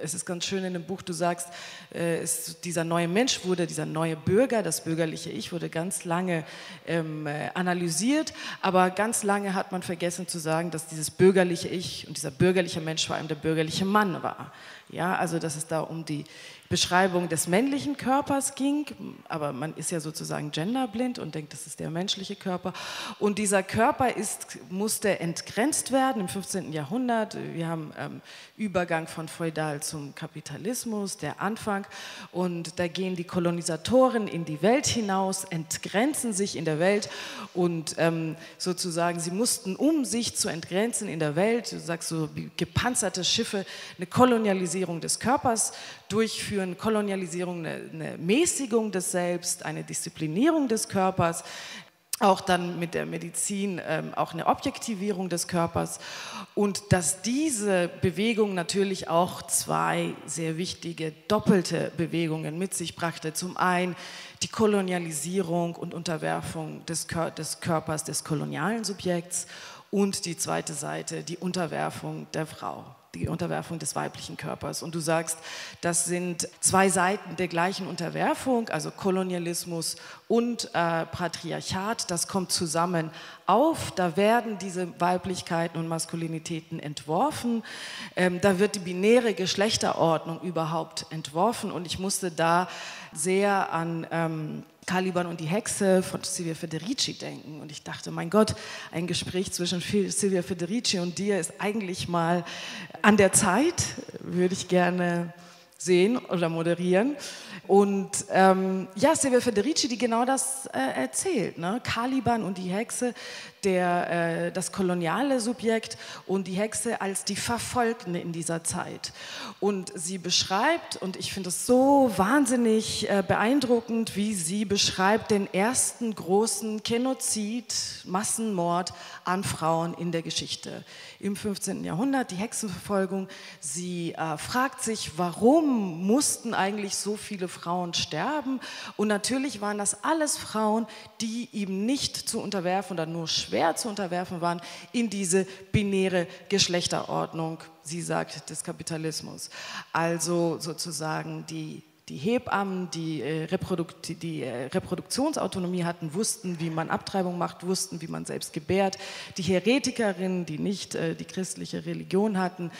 es ist ganz schön in dem Buch, du sagst, äh, es, dieser neue Mensch wurde, dieser neue Bürger, das bürgerliche Ich wurde ganz lange ähm, analysiert, aber ganz lange hat man vergessen zu sagen, dass dieses bürgerliche Ich und dieser bürgerliche Mensch vor allem der bürgerliche Mann war. Ja, also dass es da um die Beschreibung des männlichen Körpers ging, aber man ist ja sozusagen genderblind und denkt, das ist der menschliche Körper. Und dieser Körper ist, musste entgrenzt werden im fünfzehnten Jahrhundert. Wir haben ähm, Übergang von Feudal zum Kapitalismus, der Anfang. Und da gehen die Kolonisatoren in die Welt hinaus, entgrenzen sich in der Welt. Und ähm, sozusagen, sie mussten, um sich zu entgrenzen in der Welt, du sagst so gepanzerte Schiffe, eine Kolonialisierung des Körpers durchführen. Kolonialisierung, eine, eine Mäßigung des Selbst, eine Disziplinierung des Körpers, auch dann mit der Medizin ähm, auch eine Objektivierung des Körpers, und dass diese Bewegung natürlich auch zwei sehr wichtige doppelte Bewegungen mit sich brachte. Zum einen die Kolonialisierung und Unterwerfung des, Kör- des Körpers des kolonialen Subjekts, und die zweite Seite, die Unterwerfung der Frau, die Unterwerfung des weiblichen Körpers. Und du sagst, das sind zwei Seiten der gleichen Unterwerfung, also Kolonialismus und äh, Patriarchat, das kommt zusammen auf, da werden diese Weiblichkeiten und Maskulinitäten entworfen, ähm, da wird die binäre Geschlechterordnung überhaupt entworfen, und ich musste da sehr an ähm, Caliban und die Hexe von Silvia Federici denken. Und ich dachte, mein Gott, ein Gespräch zwischen Silvia Federici und dir ist eigentlich mal an der Zeit, würde ich gerne sehen oder moderieren. Und ähm, ja, Silvia Federici, die genau das äh, erzählt, ne? Caliban und die Hexe, der, äh, das koloniale Subjekt und die Hexe als die Verfolgende in dieser Zeit. Und sie beschreibt, und ich finde es so wahnsinnig äh, beeindruckend, wie sie beschreibt den ersten großen Genozid, Massenmord an Frauen in der Geschichte. Im fünfzehnten Jahrhundert, die Hexenverfolgung. Sie äh, fragt sich, warum mussten eigentlich so viele Frauen Frauen sterben, und natürlich waren das alles Frauen, die eben nicht zu unterwerfen oder nur schwer zu unterwerfen waren in diese binäre Geschlechterordnung, sie sagt, des Kapitalismus. Also sozusagen die, die Hebammen, die, äh, Reprodukt- die äh, Reproduktionsautonomie hatten, wussten, wie man Abtreibung macht, wussten, wie man selbst gebärt. Die Heretikerinnen, die nicht äh, die christliche Religion hatten,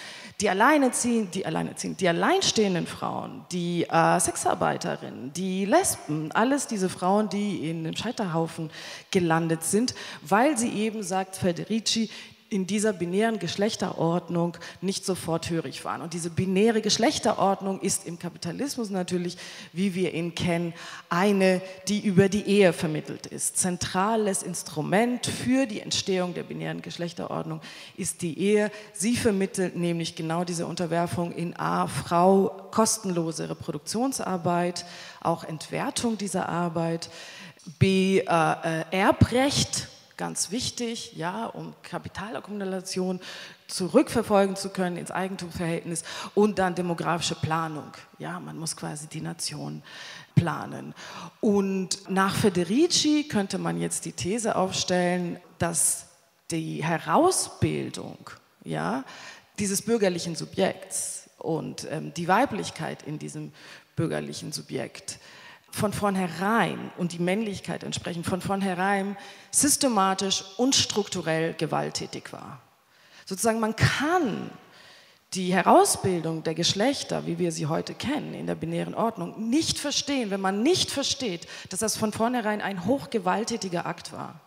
die Alleinerziehenden, die, Alleinerziehenden, die alleinstehenden Frauen, die äh, Sexarbeiterinnen, die Lesben, alles diese Frauen, die in den Scheiterhaufen gelandet sind, weil sie eben, sagt Federici, in dieser binären Geschlechterordnung nicht sofort hörig waren. Und diese binäre Geschlechterordnung ist im Kapitalismus natürlich, wie wir ihn kennen, eine, die über die Ehe vermittelt ist. Zentrales Instrument für die Entstehung der binären Geschlechterordnung ist die Ehe. Sie vermittelt nämlich genau diese Unterwerfung in A, Frau, kostenlose Reproduktionsarbeit, auch Entwertung dieser Arbeit, B, äh, Erbrecht, ganz wichtig, ja, um Kapitalakkumulation zurückverfolgen zu können ins Eigentumsverhältnis, und dann demografische Planung. Ja, man muss quasi die Nation planen. Und nach Federici könnte man jetzt die These aufstellen, dass die Herausbildung, ja, dieses bürgerlichen Subjekts und ähm, die Weiblichkeit in diesem bürgerlichen Subjekt von vornherein und die Männlichkeit entsprechend von vornherein systematisch und strukturell gewalttätig war. Sozusagen, man kann die Herausbildung der Geschlechter, wie wir sie heute kennen, in der binären Ordnung, nicht verstehen, wenn man nicht versteht, dass das von vornherein ein hochgewalttätiger Akt war.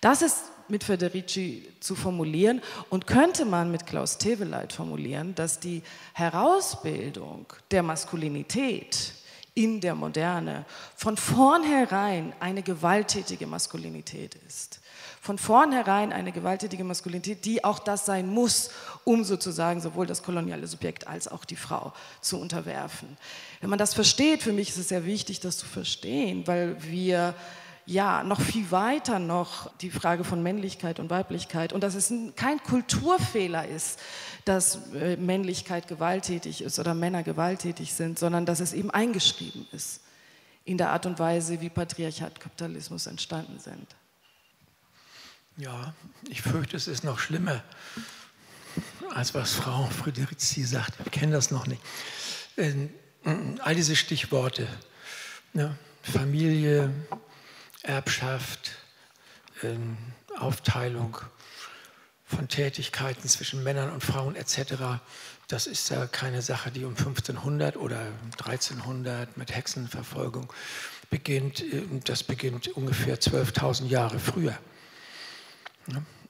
Das ist mit Federici zu formulieren, und könnte man mit Klaus Theweleit formulieren, dass die Herausbildung der Maskulinität in der Moderne von vornherein eine gewalttätige Maskulinität ist. Von vornherein eine gewalttätige Maskulinität, die auch das sein muss, um sozusagen sowohl das koloniale Subjekt als auch die Frau zu unterwerfen. Wenn man das versteht, für mich ist es sehr wichtig, das zu verstehen, weil wir ja noch viel weiter noch die Frage von Männlichkeit und Weiblichkeit, und dass es kein Kulturfehler ist, dass Männlichkeit gewalttätig ist oder Männer gewalttätig sind, sondern dass es eben eingeschrieben ist in der Art und Weise, wie Patriarchat, Kapitalismus entstanden sind. Ja, ich fürchte, es ist noch schlimmer, als was Frau Federici sagt. Wir kennen das noch nicht. All diese Stichworte, ne? Familie, Erbschaft, ähm, Aufteilung von Tätigkeiten zwischen Männern und Frauen et cetera. Das ist ja keine Sache, die um fünfzehnhundert oder dreizehnhundert mit Hexenverfolgung beginnt. Das beginnt ungefähr zwölftausend Jahre früher,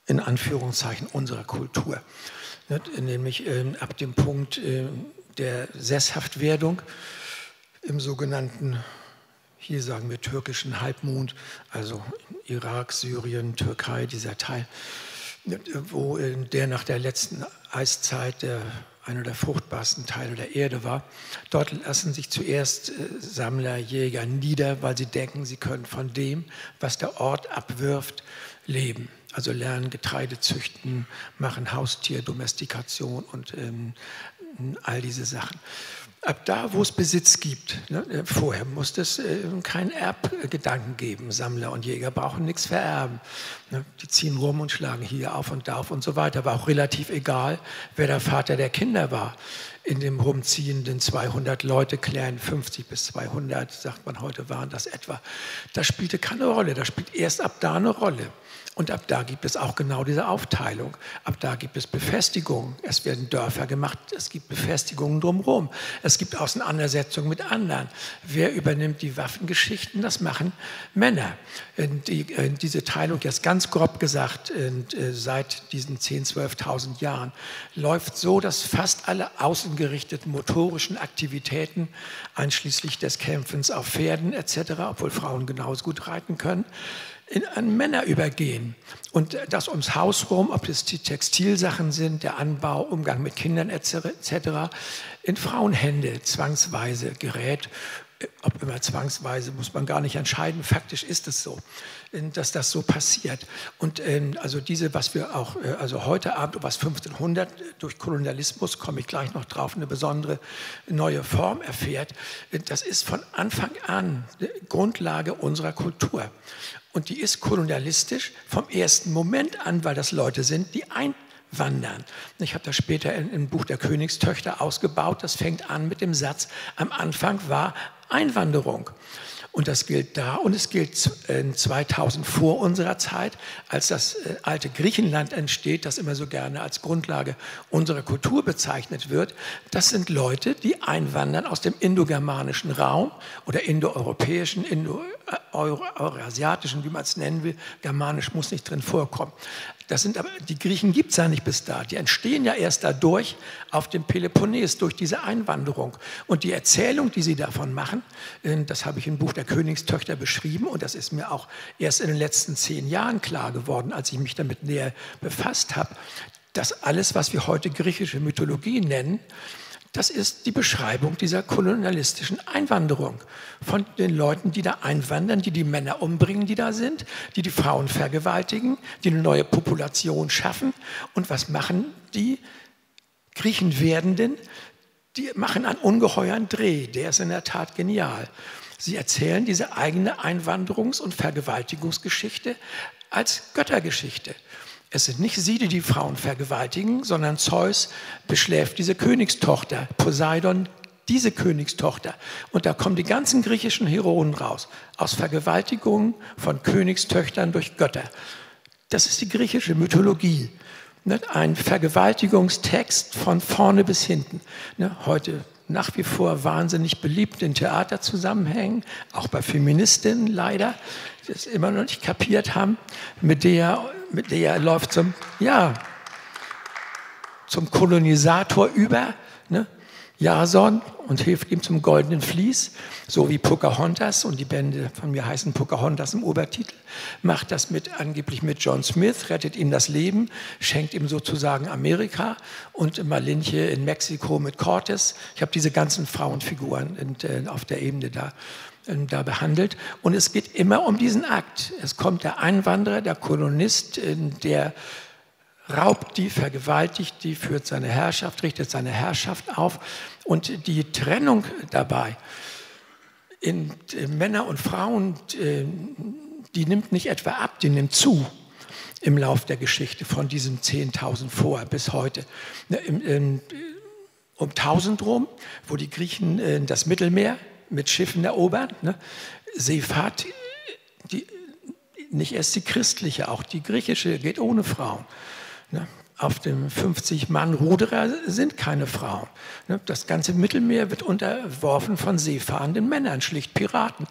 in Anführungszeichen unserer Kultur. Nämlich ab dem Punkt der Sesshaftwerdung im sogenannten, hier sagen wir türkischen Halbmond, also Irak, Syrien, Türkei, dieser Teil, wo der nach der letzten Eiszeit der, einer der fruchtbarsten Teile der Erde war. Dort lassen sich zuerst Sammler, Jäger nieder, weil sie denken, sie können von dem, was der Ort abwirft, leben. Also lernen, Getreide züchten, machen Haustier, Domestikation und ähm, all diese Sachen. Ab da, wo es Besitz gibt, ne, vorher muss es äh, keinen Erbgedanken geben. Sammler und Jäger brauchen nichts vererben. Ne, die ziehen rum und schlagen hier auf und da auf und so weiter. War auch relativ egal, wer der Vater der Kinder war. In dem rumziehenden zweihundert Leute klären, fünfzig bis zweihundert, sagt man heute, waren das etwa. Das spielte keine Rolle, das spielt erst ab da eine Rolle. Und ab da gibt es auch genau diese Aufteilung. Ab da gibt es Befestigungen. Es werden Dörfer gemacht, es gibt Befestigungen drumherum. Es gibt Auseinandersetzungen mit anderen. Wer übernimmt die Waffengeschichten? Das machen Männer. Die, diese Teilung, jetzt ganz grob gesagt, seit diesen zehntausend, zwölftausend Jahren, läuft so, dass fast alle außengerichteten motorischen Aktivitäten, einschließlich des Kämpfens auf Pferden et cetera, obwohl Frauen genauso gut reiten können, In, an Männer übergehen, und das ums Haus rum, ob das die Textilsachen sind, der Anbau, Umgang mit Kindern et cetera, in Frauenhände zwangsweise gerät. Ob immer zwangsweise, muss man gar nicht entscheiden, faktisch ist es so, dass das so passiert. Und ähm, also diese, was wir auch, äh, also heute Abend, was fünfzehnhundert durch Kolonialismus, komme ich gleich noch drauf, eine besondere neue Form erfährt, das ist von Anfang an Grundlage unserer Kultur. Und die ist kolonialistisch vom ersten Moment an, weil das Leute sind, die ein wandern. Ich habe das später im Buch der Königstöchter ausgebaut. Das fängt an mit dem Satz, am Anfang war Einwanderung. Und das gilt da, und es gilt zweitausend vor unserer Zeit, als das alte Griechenland entsteht, das immer so gerne als Grundlage unserer Kultur bezeichnet wird. Das sind Leute, die einwandern aus dem indogermanischen Raum oder indoeuropäischen, indo eurasiatischen, wie man es nennen will, germanisch muss nicht drin vorkommen. Das sind aber, die Griechen gibt es ja nicht bis da, die entstehen ja erst dadurch auf dem Peloponnes, durch diese Einwanderung. Und die Erzählung, die sie davon machen, das habe ich im Buch der Königstöchter beschrieben und das ist mir auch erst in den letzten zehn Jahren klar geworden, als ich mich damit näher befasst habe, dass alles, was wir heute griechische Mythologie nennen, das ist die Beschreibung dieser kolonialistischen Einwanderung von den Leuten, die da einwandern, die die Männer umbringen, die da sind, die die Frauen vergewaltigen, die eine neue Population schaffen. Und was machen die Griechenwerdenden? Die machen einen ungeheuren Dreh, der ist in der Tat genial. Sie erzählen diese eigene Einwanderungs- und Vergewaltigungsgeschichte als Göttergeschichte. Es sind nicht sie, die die Frauen vergewaltigen, sondern Zeus beschläft diese Königstochter, Poseidon diese Königstochter. Und da kommen die ganzen griechischen Heroen raus, aus Vergewaltigungen von Königstöchtern durch Götter. Das ist die griechische Mythologie. Ein Vergewaltigungstext von vorne bis hinten. Heute nach wie vor wahnsinnig beliebt in Theaterzusammenhängen, auch bei Feministinnen leider, die es immer noch nicht kapiert haben, mit der... mit der läuft zum, ja, zum Kolonisator über, ne? Jason, und hilft ihm zum goldenen Vlies, so wie Pocahontas, und die Bände von mir heißen Pocahontas im Obertitel, macht das mit, angeblich mit John Smith, rettet ihm das Leben, schenkt ihm sozusagen Amerika, und Malinche in Mexiko mit Cortes. Ich habe diese ganzen Frauenfiguren und, äh, auf der Ebene da. da behandelt. Und es geht immer um diesen Akt. Es kommt der Einwanderer, der Kolonist, der raubt die, vergewaltigt die, führt seine Herrschaft, richtet seine Herrschaft auf. Und die Trennung dabei in Männer und Frauen, die nimmt nicht etwa ab, die nimmt zu im Lauf der Geschichte von diesen zehntausend vor bis heute. Um tausend rum, wo die Griechen das Mittelmeer mit Schiffen erobern, ne? Seefahrt, die, nicht erst die christliche, auch die griechische geht ohne Frauen. Ne? Auf dem fünfzig Mann Ruderer sind keine Frauen. Ne? Das ganze Mittelmeer wird unterworfen von seefahrenden Männern, schlicht Piraten.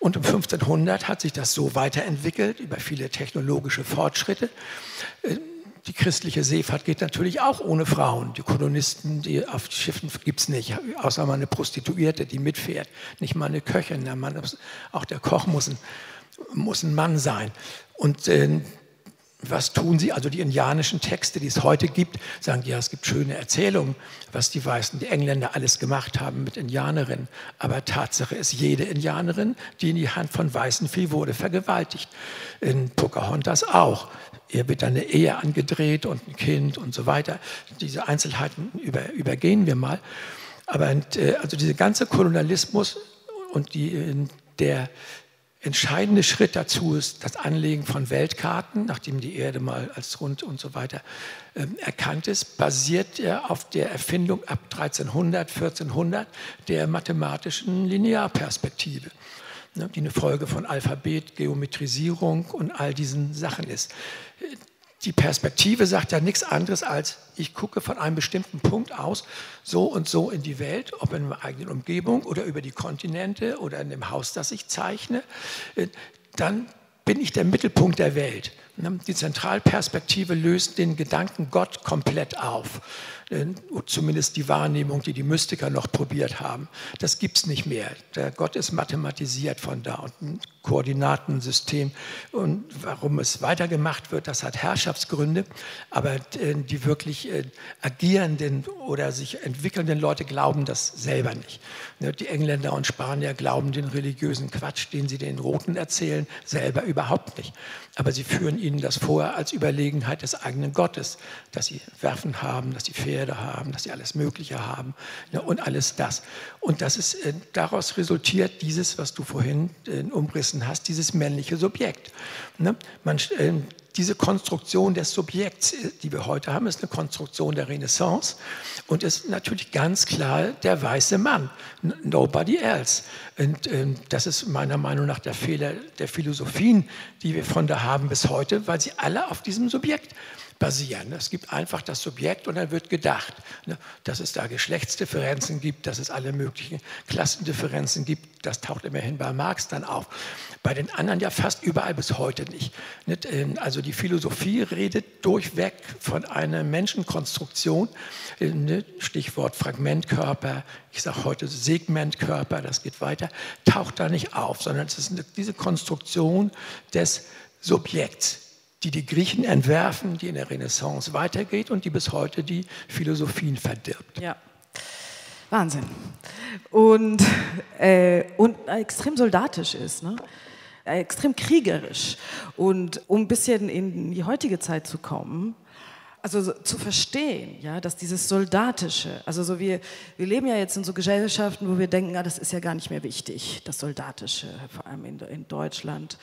Und um fünfzehnhundert hat sich das so weiterentwickelt, über viele technologische Fortschritte. Die christliche Seefahrt geht natürlich auch ohne Frauen. Die Kolonisten, die auf Schiffen gibt es nicht, außer mal eine Prostituierte, die mitfährt, nicht mal eine Köchin. Der Mann, auch der Koch muss ein, muss ein Mann sein. Und äh, was tun sie? Also die indianischen Texte, die es heute gibt, sagen, ja, es gibt schöne Erzählungen, was die Weißen, die Engländer alles gemacht haben mit Indianerinnen. Aber Tatsache ist, jede Indianerin, die in die Hand von Weißen fiel, wurde vergewaltigt. In Pocahontas auch. Ihr wird eine Ehe angedreht und ein Kind und so weiter. Diese Einzelheiten über, übergehen wir mal. Aber also dieser ganze Kolonialismus und die, der entscheidende Schritt dazu ist das Anlegen von Weltkarten, nachdem die Erde mal als rund und so weiter äh, erkannt ist, basiert ja auf der Erfindung ab dreizehnhundert, vierzehnhundert der mathematischen Linearperspektive, ne, die eine Folge von Alphabet, Geometrisierung und all diesen Sachen ist. Die Perspektive sagt ja nichts anderes als, ich gucke von einem bestimmten Punkt aus so und so in die Welt, ob in meiner eigenen Umgebung oder über die Kontinente oder in dem Haus, das ich zeichne, dann bin ich der Mittelpunkt der Welt. Die Zentralperspektive löst den Gedanken Gott komplett auf. Zumindest die Wahrnehmung, die die Mystiker noch probiert haben. Das gibt es nicht mehr. Der Gott ist mathematisiert von da und ein Koordinatensystem. Und warum es weitergemacht wird, das hat Herrschaftsgründe. Aber die wirklich agierenden oder sich entwickelnden Leute glauben das selber nicht. Die Engländer und Spanier glauben den religiösen Quatsch, den sie den Roten erzählen, selber überhaupt nicht. Aber sie führen ihnen das vor als Überlegenheit des eigenen Gottes, dass sie Werfen haben, dass sie Pferde haben, dass sie alles Mögliche haben, ja, und alles das. Und das ist, äh, daraus resultiert dieses, was du vorhin äh, umrissen hast, dieses männliche Subjekt. Ne? Man, äh, diese Konstruktion des Subjekts, die wir heute haben, ist eine Konstruktion der Renaissance und ist natürlich ganz klar der weiße Mann, nobody else. Und äh, das ist meiner Meinung nach der Fehler der Philosophien, die wir von da haben bis heute, weil sie alle auf diesem Subjekt basieren. Es gibt einfach das Subjekt und dann wird gedacht, dass es da Geschlechtsdifferenzen gibt, dass es alle möglichen Klassendifferenzen gibt, das taucht immerhin bei Marx dann auf. Bei den anderen ja fast überall bis heute nicht. Also die Philosophie redet durchweg von einer Menschenkonstruktion, Stichwort Fragmentkörper, ich sage heute Segmentkörper, das geht weiter, taucht da nicht auf, sondern es ist diese Konstruktion des Subjekts, die die Griechen entwerfen, die in der Renaissance weitergeht und die bis heute die Philosophien verdirbt. Ja. Wahnsinn. Und, äh, und extrem soldatisch ist, ne? Extrem kriegerisch. Und um ein bisschen in die heutige Zeit zu kommen, also zu verstehen, ja, dass dieses Soldatische, also so wir, wir leben ja jetzt in so Gesellschaften, wo wir denken, ah, das ist ja gar nicht mehr wichtig, das Soldatische, vor allem in, in Deutschland.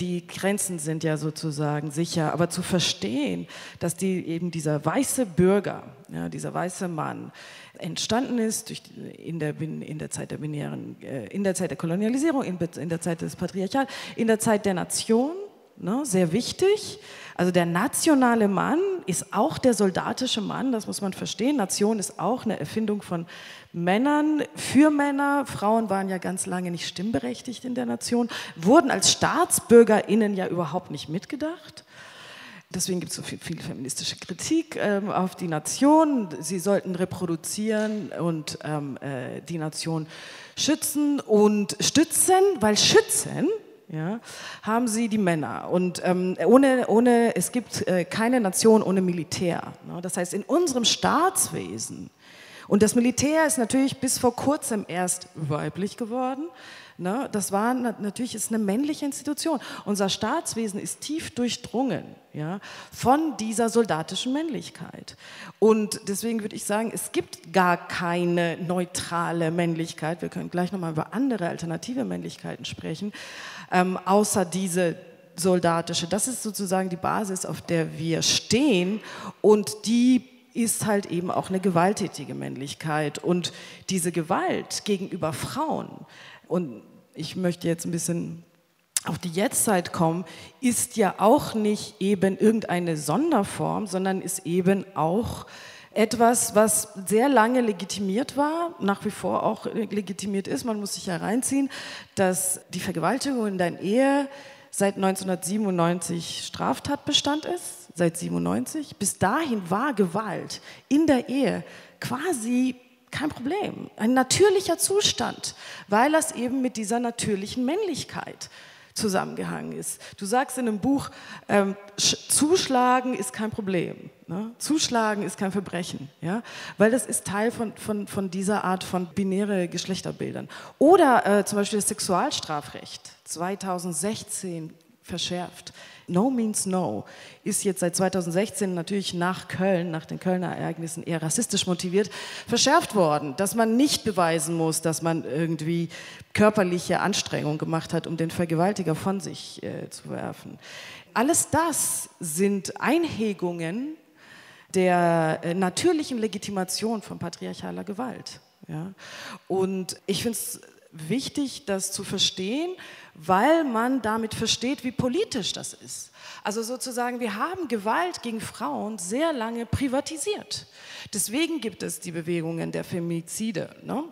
Die Grenzen sind ja sozusagen sicher, aber zu verstehen, dass die, eben dieser weiße Bürger, ja, dieser weiße Mann entstanden ist durch, in, der, in, der Zeit der binären, in der Zeit der Kolonialisierung, in, in der Zeit des Patriarchats, in der Zeit der Nation, ne, sehr wichtig. Also der nationale Mann ist auch der soldatische Mann, das muss man verstehen. Nation ist auch eine Erfindung von Männern, für Männer. Frauen waren ja ganz lange nicht stimmberechtigt in der Nation, wurden als StaatsbürgerInnen ja überhaupt nicht mitgedacht. Deswegen gibt es so viel, viel feministische Kritik ähm, auf die Nation. Sie sollten reproduzieren und ähm, äh, die Nation schützen und stützen, weil schützen... Ja, haben sie die Männer und ähm, ohne, ohne, es gibt äh, keine Nation ohne Militär, ne? Das heißt in unserem Staatswesen, und das Militär ist natürlich bis vor kurzem erst weiblich geworden, ne? Das war natürlich ist eine männliche Institution, unser Staatswesen ist tief durchdrungen, ja, von dieser soldatischen Männlichkeit, und deswegen würde ich sagen, es gibt gar keine neutrale Männlichkeit, wir können gleich nochmal über andere alternative Männlichkeiten sprechen, Ähm, außer diese soldatische. Das ist sozusagen die Basis, auf der wir stehen, und die ist halt eben auch eine gewalttätige Männlichkeit und diese Gewalt gegenüber Frauen, und ich möchte jetzt ein bisschen auf die Jetztzeit kommen, ist ja auch nicht eben irgendeine Sonderform, sondern ist eben auch etwas, was sehr lange legitimiert war, nach wie vor auch legitimiert ist, man muss sich ja reinziehen, dass die Vergewaltigung in der Ehe seit neunzehnhundertsiebenundneunzig Straftatbestand ist, seit siebenundneunzig. Bis dahin war Gewalt in der Ehe quasi kein Problem, ein natürlicher Zustand, weil das eben mit dieser natürlichen Männlichkeit zusammengehangen ist. Du sagst in einem Buch, ähm, zuschlagen ist kein Problem, ne? Zuschlagen ist kein Verbrechen, ja? Weil das ist Teil von, von, von dieser Art von binären Geschlechterbildern. Oder äh, zum Beispiel das Sexualstrafrecht, zweitausendsechzehn verschärft. No means no ist jetzt seit zweitausendsechzehn natürlich nach Köln, nach den Kölner Ereignissen eher rassistisch motiviert, verschärft worden, dass man nicht beweisen muss, dass man irgendwie körperliche Anstrengung gemacht hat, um den Vergewaltiger von sich äh, zu werfen. Alles das sind Einhegungen der äh, natürlichen Legitimation von patriarchaler Gewalt. Ja? Und ich finde es wichtig, das zu verstehen, weil man damit versteht, wie politisch das ist. Also sozusagen, wir haben Gewalt gegen Frauen sehr lange privatisiert. Deswegen gibt es die Bewegungen der Femizide, ne?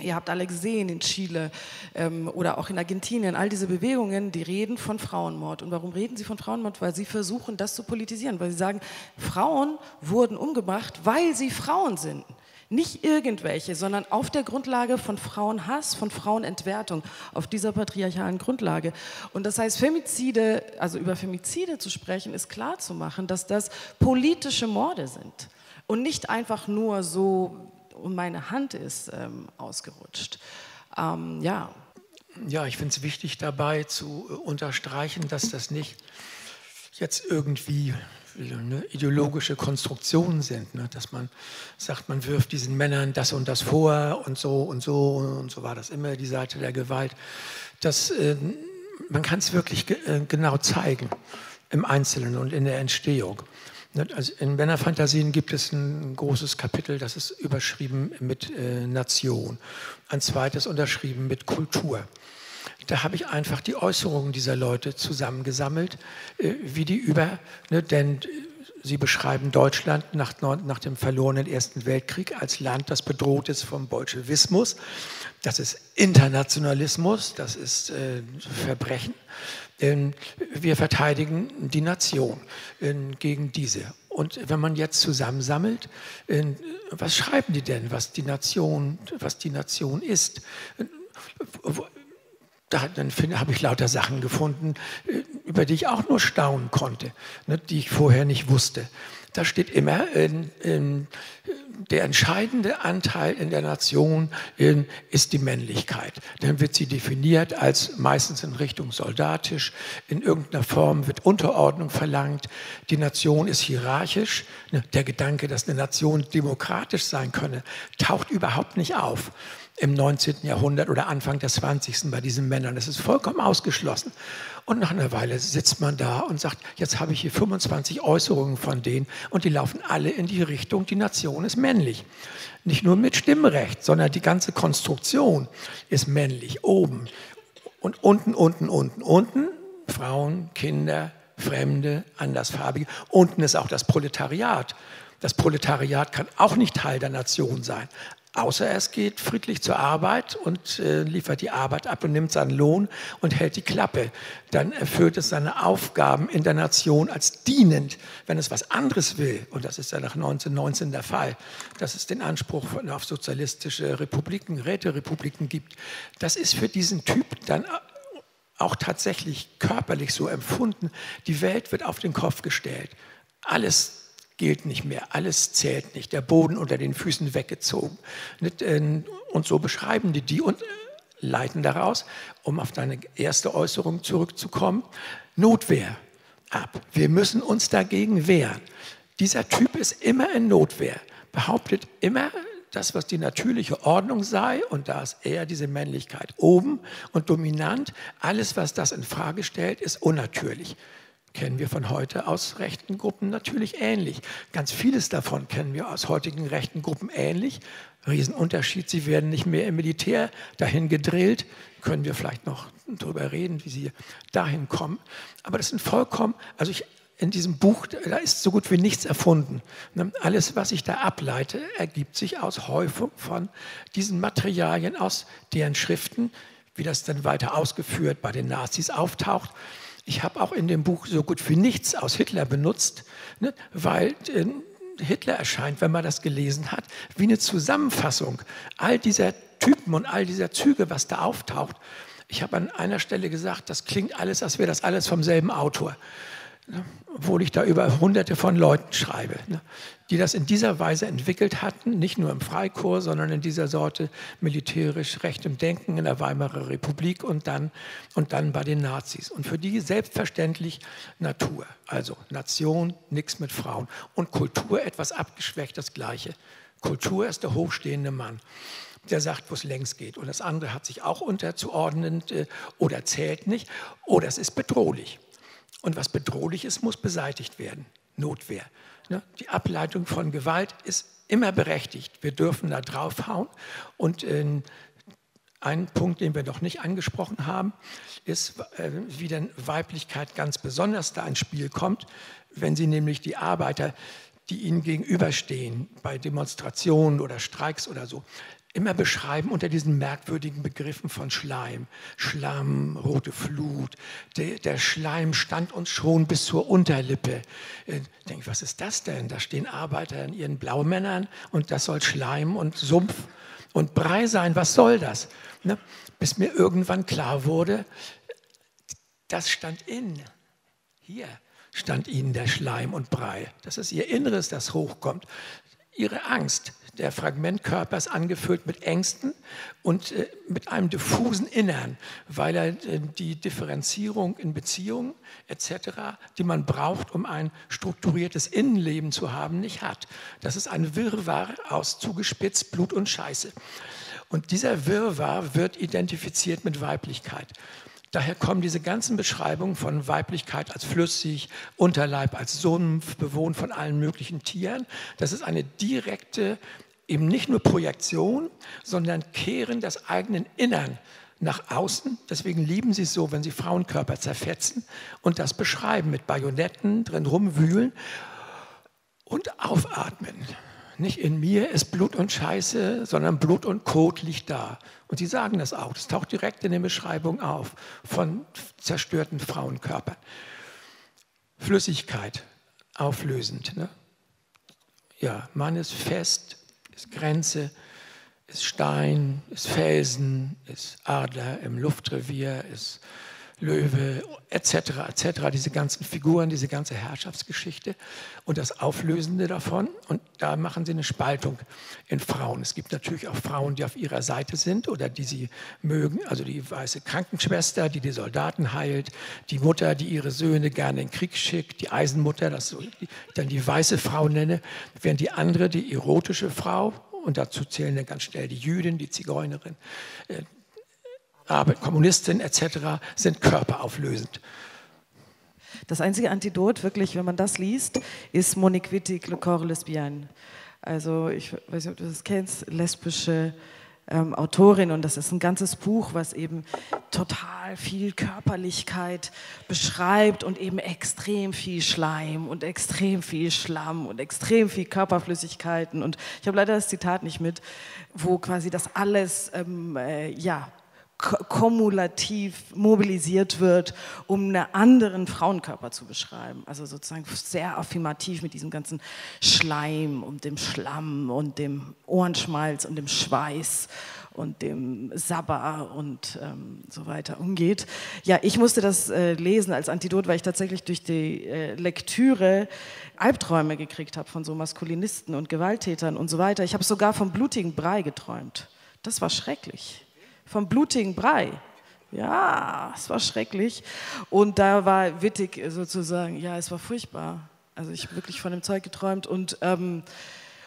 Ihr habt alle gesehen in Chile ähm, oder auch in Argentinien, all diese Bewegungen, die reden von Frauenmord. Und warum reden sie von Frauenmord? Weil sie versuchen, das zu politisieren, weil sie sagen, Frauen wurden umgebracht, weil sie Frauen sind. Nicht irgendwelche, sondern auf der Grundlage von Frauenhass, von Frauenentwertung, auf dieser patriarchalen Grundlage. Und das heißt, Femizide, also über Femizide zu sprechen, ist klar zu machen, dass das politische Morde sind und nicht einfach nur so, um meine Hand ist ähm, ausgerutscht. Ähm, ja. Ja, ich finde es wichtig dabei zu unterstreichen, dass das nicht jetzt irgendwie ideologische Konstruktionen sind, ne? Dass man sagt, man wirft diesen Männern das und das vor und so und so und so war das immer, die Seite der Gewalt. Das, äh, man kann es wirklich ge äh, genau zeigen im Einzelnen und in der Entstehung. Also in Männerphantasien gibt es ein großes Kapitel, das ist überschrieben mit äh, Nation, ein zweites unterschrieben mit Kultur. Da habe ich einfach die Äußerungen dieser Leute zusammengesammelt, wie die über, ne, denn Sie beschreiben Deutschland nach, nach dem verlorenen Ersten Weltkrieg als Land, das bedroht ist vom Bolschewismus. Das ist Internationalismus, das ist äh, Verbrechen. Ähm, wir verteidigen die Nation äh, gegen diese. Und wenn man jetzt zusammensammelt, äh, was schreiben die denn, was die Nation, was die Nation ist? Äh, wo, Da, dann habe ich lauter Sachen gefunden, über die ich auch nur staunen konnte, ne, die ich vorher nicht wusste. Da steht immer, äh, äh, der entscheidende Anteil in der Nation äh, ist die Männlichkeit. Dann wird sie definiert als meistens in Richtung soldatisch, in irgendeiner Form wird Unterordnung verlangt. Die Nation ist hierarchisch. Ne, der Gedanke, dass eine Nation demokratisch sein könne, taucht überhaupt nicht auf. Im neunzehnten Jahrhundert oder Anfang des zwanzigsten bei diesen Männern. Das ist vollkommen ausgeschlossen. Und nach einer Weile sitzt man da und sagt, jetzt habe ich hier fünfundzwanzig Äußerungen von denen und die laufen alle in die Richtung, die Nation ist männlich. Nicht nur mit Stimmrecht, sondern die ganze Konstruktion ist männlich. Oben und unten, unten, unten, unten, Frauen, Kinder, Fremde, Andersfarbige. Unten ist auch das Proletariat. Das Proletariat kann auch nicht Teil der Nation sein. Außer es geht friedlich zur Arbeit und äh, liefert die Arbeit ab und nimmt seinen Lohn und hält die Klappe. Dann erfüllt es seine Aufgaben in der Nation als dienend, wenn es was anderes will. Und das ist ja nach neunzehnhundertneunzehn der Fall, dass es den Anspruch auf sozialistische Republiken, Räterepubliken gibt. Das ist für diesen Typ dann auch tatsächlich körperlich so empfunden. Die Welt wird auf den Kopf gestellt. Alles gilt nicht mehr, alles zählt nicht, der Boden unter den Füßen weggezogen. Und so beschreiben die die und leiten daraus, um auf deine erste Äußerung zurückzukommen, Notwehr ab. Wir müssen uns dagegen wehren. Dieser Typ ist immer in Notwehr, behauptet immer das, was die natürliche Ordnung sei, und da ist eher diese Männlichkeit oben und dominant. Alles, was das in Frage stellt, ist unnatürlich. Kennen wir von heute aus rechten Gruppen natürlich ähnlich. Ganz vieles davon kennen wir aus heutigen rechten Gruppen ähnlich. Riesenunterschied, sie werden nicht mehr im Militär dahin gedrillt. Können wir vielleicht noch darüber reden, wie sie dahin kommen. Aber das sind vollkommen, also ich, in diesem Buch, da ist so gut wie nichts erfunden. Alles, was ich da ableite, ergibt sich aus Häufung von diesen Materialien, aus deren Schriften, wie das dann weiter ausgeführt bei den Nazis auftaucht. Ich habe auch in dem Buch so gut wie nichts aus Hitler benutzt, ne, weil äh, Hitler erscheint, wenn man das gelesen hat, wie eine Zusammenfassung all dieser Typen und all dieser Züge, was da auftaucht. Ich habe an einer Stelle gesagt, das klingt alles, als wäre das alles vom selben Autor, ne, obwohl ich da über hunderte von Leuten schreibe, ne, die das in dieser Weise entwickelt hatten, nicht nur im Freikorps, sondern in dieser Sorte militärisch rechtem Denken in der Weimarer Republik und dann, und dann bei den Nazis. Und für die selbstverständlich Natur, also Nation, nichts mit Frauen und Kultur, etwas abgeschwächt, das Gleiche. Kultur ist der hochstehende Mann, der sagt, wo es längs geht. Und das andere hat sich auch unterzuordnen oder zählt nicht oder es ist bedrohlich. Und was bedrohlich ist, muss beseitigt werden. Notwehr. Die Ableitung von Gewalt ist immer berechtigt. Wir dürfen da draufhauen. Und ein Punkt, den wir noch nicht angesprochen haben, ist, wie denn Weiblichkeit ganz besonders da ins Spiel kommt, wenn sie nämlich die Arbeiter, die ihnen gegenüberstehen, bei Demonstrationen oder Streiks oder so, immer beschreiben unter diesen merkwürdigen Begriffen von Schleim. Schlamm, rote Flut, der, der Schleim stand uns schon bis zur Unterlippe. Ich denke, was ist das denn? Da stehen Arbeiter in ihren Blaumännern und das soll Schleim und Sumpf und Brei sein. Was soll das? Ne? Bis mir irgendwann klar wurde, das stand in. Hier stand ihnen der Schleim und Brei. Das ist ihr Inneres, das hochkommt. Ihre Angst. Der Fragmentkörper ist angefüllt mit Ängsten und äh, mit einem diffusen Innern, weil er äh, die Differenzierung in Beziehungen et cetera, die man braucht, um ein strukturiertes Innenleben zu haben, nicht hat. Das ist ein Wirrwarr aus zugespitzt Blut und Scheiße. Und dieser Wirrwarr wird identifiziert mit Weiblichkeit. Daher kommen diese ganzen Beschreibungen von Weiblichkeit als flüssig, Unterleib als Sumpf, bewohnt von allen möglichen Tieren. Das ist eine direkte, eben nicht nur Projektion, sondern Kehren des eigenen Innern nach außen. Deswegen lieben sie es so, wenn sie Frauenkörper zerfetzen und das beschreiben, mit Bajonetten drin rumwühlen. und aufatmen. Nicht in mir ist Blut und Scheiße, sondern Blut und Kot liegt da. Und sie sagen das auch, das taucht direkt in den Beschreibungen auf von zerstörten Frauenkörpern. Flüssigkeit, auflösend. Ne? Ja, Mann ist fest, ist Grenze, ist Stein, ist Felsen, ist Adler im Luftrevier, ist Löwe, et cetera, et cetera, diese ganzen Figuren, diese ganze Herrschaftsgeschichte und das Auflösende davon. Und da machen sie eine Spaltung in Frauen. Es gibt natürlich auch Frauen, die auf ihrer Seite sind oder die sie mögen, also die weiße Krankenschwester, die die Soldaten heilt, die Mutter, die ihre Söhne gerne in den Krieg schickt, die Eisenmutter, das ich dann die weiße Frau nenne, während die andere, die erotische Frau, und dazu zählen dann ganz schnell die Jüdin, die Zigeunerin, äh, aber Kommunistin et cetera sind körperauflösend. Das einzige Antidot, wirklich, wenn man das liest, ist Monique Wittig, Le Corps Lesbienne. Also ich weiß nicht, ob du das kennst, lesbische ähm, Autorin, und das ist ein ganzes Buch, was eben total viel Körperlichkeit beschreibt und eben extrem viel Schleim und extrem viel Schlamm und extrem viel Körperflüssigkeiten, und ich habe leider das Zitat nicht mit, wo quasi das alles, ähm, äh, ja, kumulativ mobilisiert wird, um einen anderen Frauenkörper zu beschreiben. Also sozusagen sehr affirmativ mit diesem ganzen Schleim und dem Schlamm und dem Ohrenschmalz und dem Schweiß und dem Sabba und ähm, so weiter umgeht. Ja, ich musste das äh, lesen als Antidot, weil ich tatsächlich durch die äh, Lektüre Albträume gekriegt habe von so Maskulinisten und Gewalttätern und so weiter. Ich habe sogar vom blutigen Brei geträumt. Das war schrecklich. Vom blutigen Brei. Ja, es war schrecklich. Und da war Wittig sozusagen, ja, es war furchtbar. Also ich habe wirklich von dem Zeug geträumt. Und, ähm,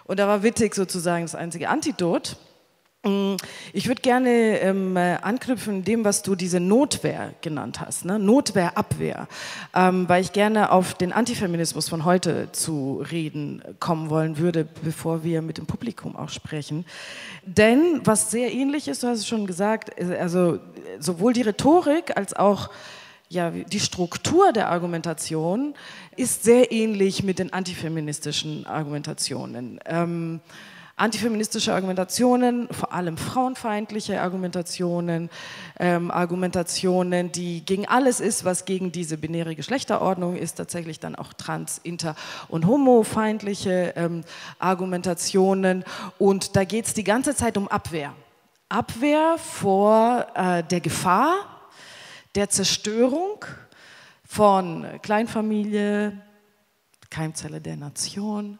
und da war Wittig sozusagen das einzige Antidot. Ich würde gerne ähm, anknüpfen dem, was du diese Notwehr genannt hast, ne? Notwehr, Abwehr, ähm, weil ich gerne auf den Antifeminismus von heute zu reden kommen wollen würde, bevor wir mit dem Publikum auch sprechen. Denn was sehr ähnlich ist, du hast es schon gesagt, also sowohl die Rhetorik als auch ja, die Struktur der Argumentation ist sehr ähnlich mit den antifeministischen Argumentationen. Ähm, Antifeministische Argumentationen, vor allem frauenfeindliche Argumentationen, ähm, Argumentationen, die gegen alles ist, was gegen diese binäre Geschlechterordnung ist, tatsächlich dann auch trans-, inter- und homofeindliche ähm, Argumentationen. Und da geht es die ganze Zeit um Abwehr. Abwehr vor äh, der Gefahr, der Zerstörung von Kleinfamilie, Keimzelle der Nation,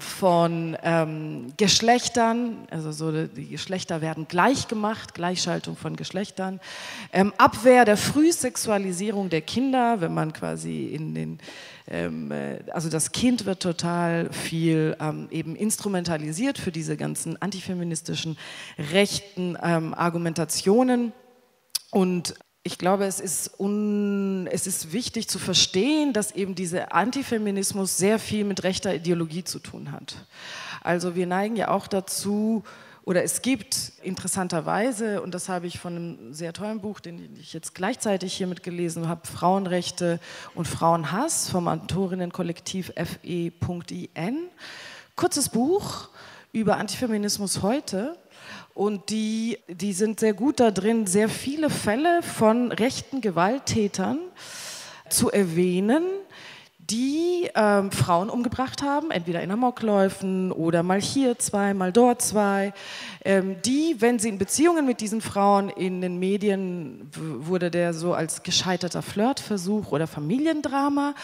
von ähm, Geschlechtern, also so die Geschlechter werden gleich gemacht, Gleichschaltung von Geschlechtern, ähm, Abwehr der Frühsexualisierung der Kinder, wenn man quasi in den, ähm, also das Kind wird total viel ähm, eben instrumentalisiert für diese ganzen antifeministischen rechten ähm, Argumentationen. Und ich glaube, es ist, un, es ist wichtig zu verstehen, dass eben dieser Antifeminismus sehr viel mit rechter Ideologie zu tun hat. Also wir neigen ja auch dazu, oder es gibt interessanterweise, und das habe ich von einem sehr tollen Buch, den ich jetzt gleichzeitig hier mitgelesen habe, Frauenrechte und Frauenhass vom Autorinnenkollektiv F E I N, kurzes Buch über Antifeminismus heute. Und die, die sind sehr gut da drin, sehr viele Fälle von rechten Gewalttätern zu erwähnen, die ähm, Frauen umgebracht haben, entweder in Amokläufen oder mal hier zwei, mal dort zwei, ähm, die, wenn sie in Beziehungen mit diesen Frauen, in den Medien wurde der so als gescheiterter Flirtversuch oder Familiendrama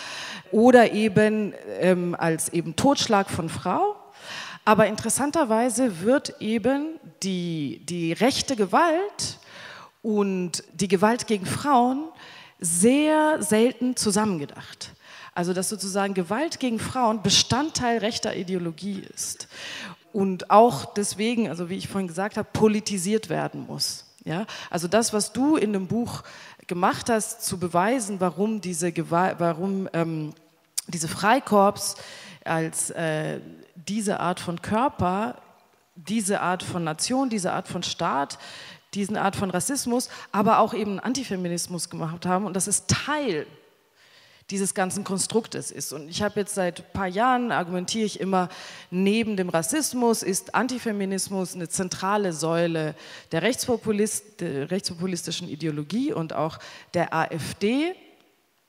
oder eben ähm, als eben Totschlag von Frau. Aber interessanterweise wird eben die, die rechte Gewalt und die Gewalt gegen Frauen sehr selten zusammengedacht. Also dass sozusagen Gewalt gegen Frauen Bestandteil rechter Ideologie ist und auch deswegen, also wie ich vorhin gesagt habe, politisiert werden muss. Ja? Also das, was du in dem Buch gemacht hast, zu beweisen, warum diese Gewalt, warum ähm, diese Freikorps als äh, diese Art von Körper, diese Art von Nation, diese Art von Staat, diese Art von Rassismus, aber auch eben Antifeminismus gemacht haben. Und das ist Teil dieses ganzen Konstruktes ist. Und ich habe jetzt seit ein paar Jahren, argumentiere ich immer, neben dem Rassismus ist Antifeminismus eine zentrale Säule der, Rechtspopulist, der rechtspopulistischen Ideologie und auch der AfD.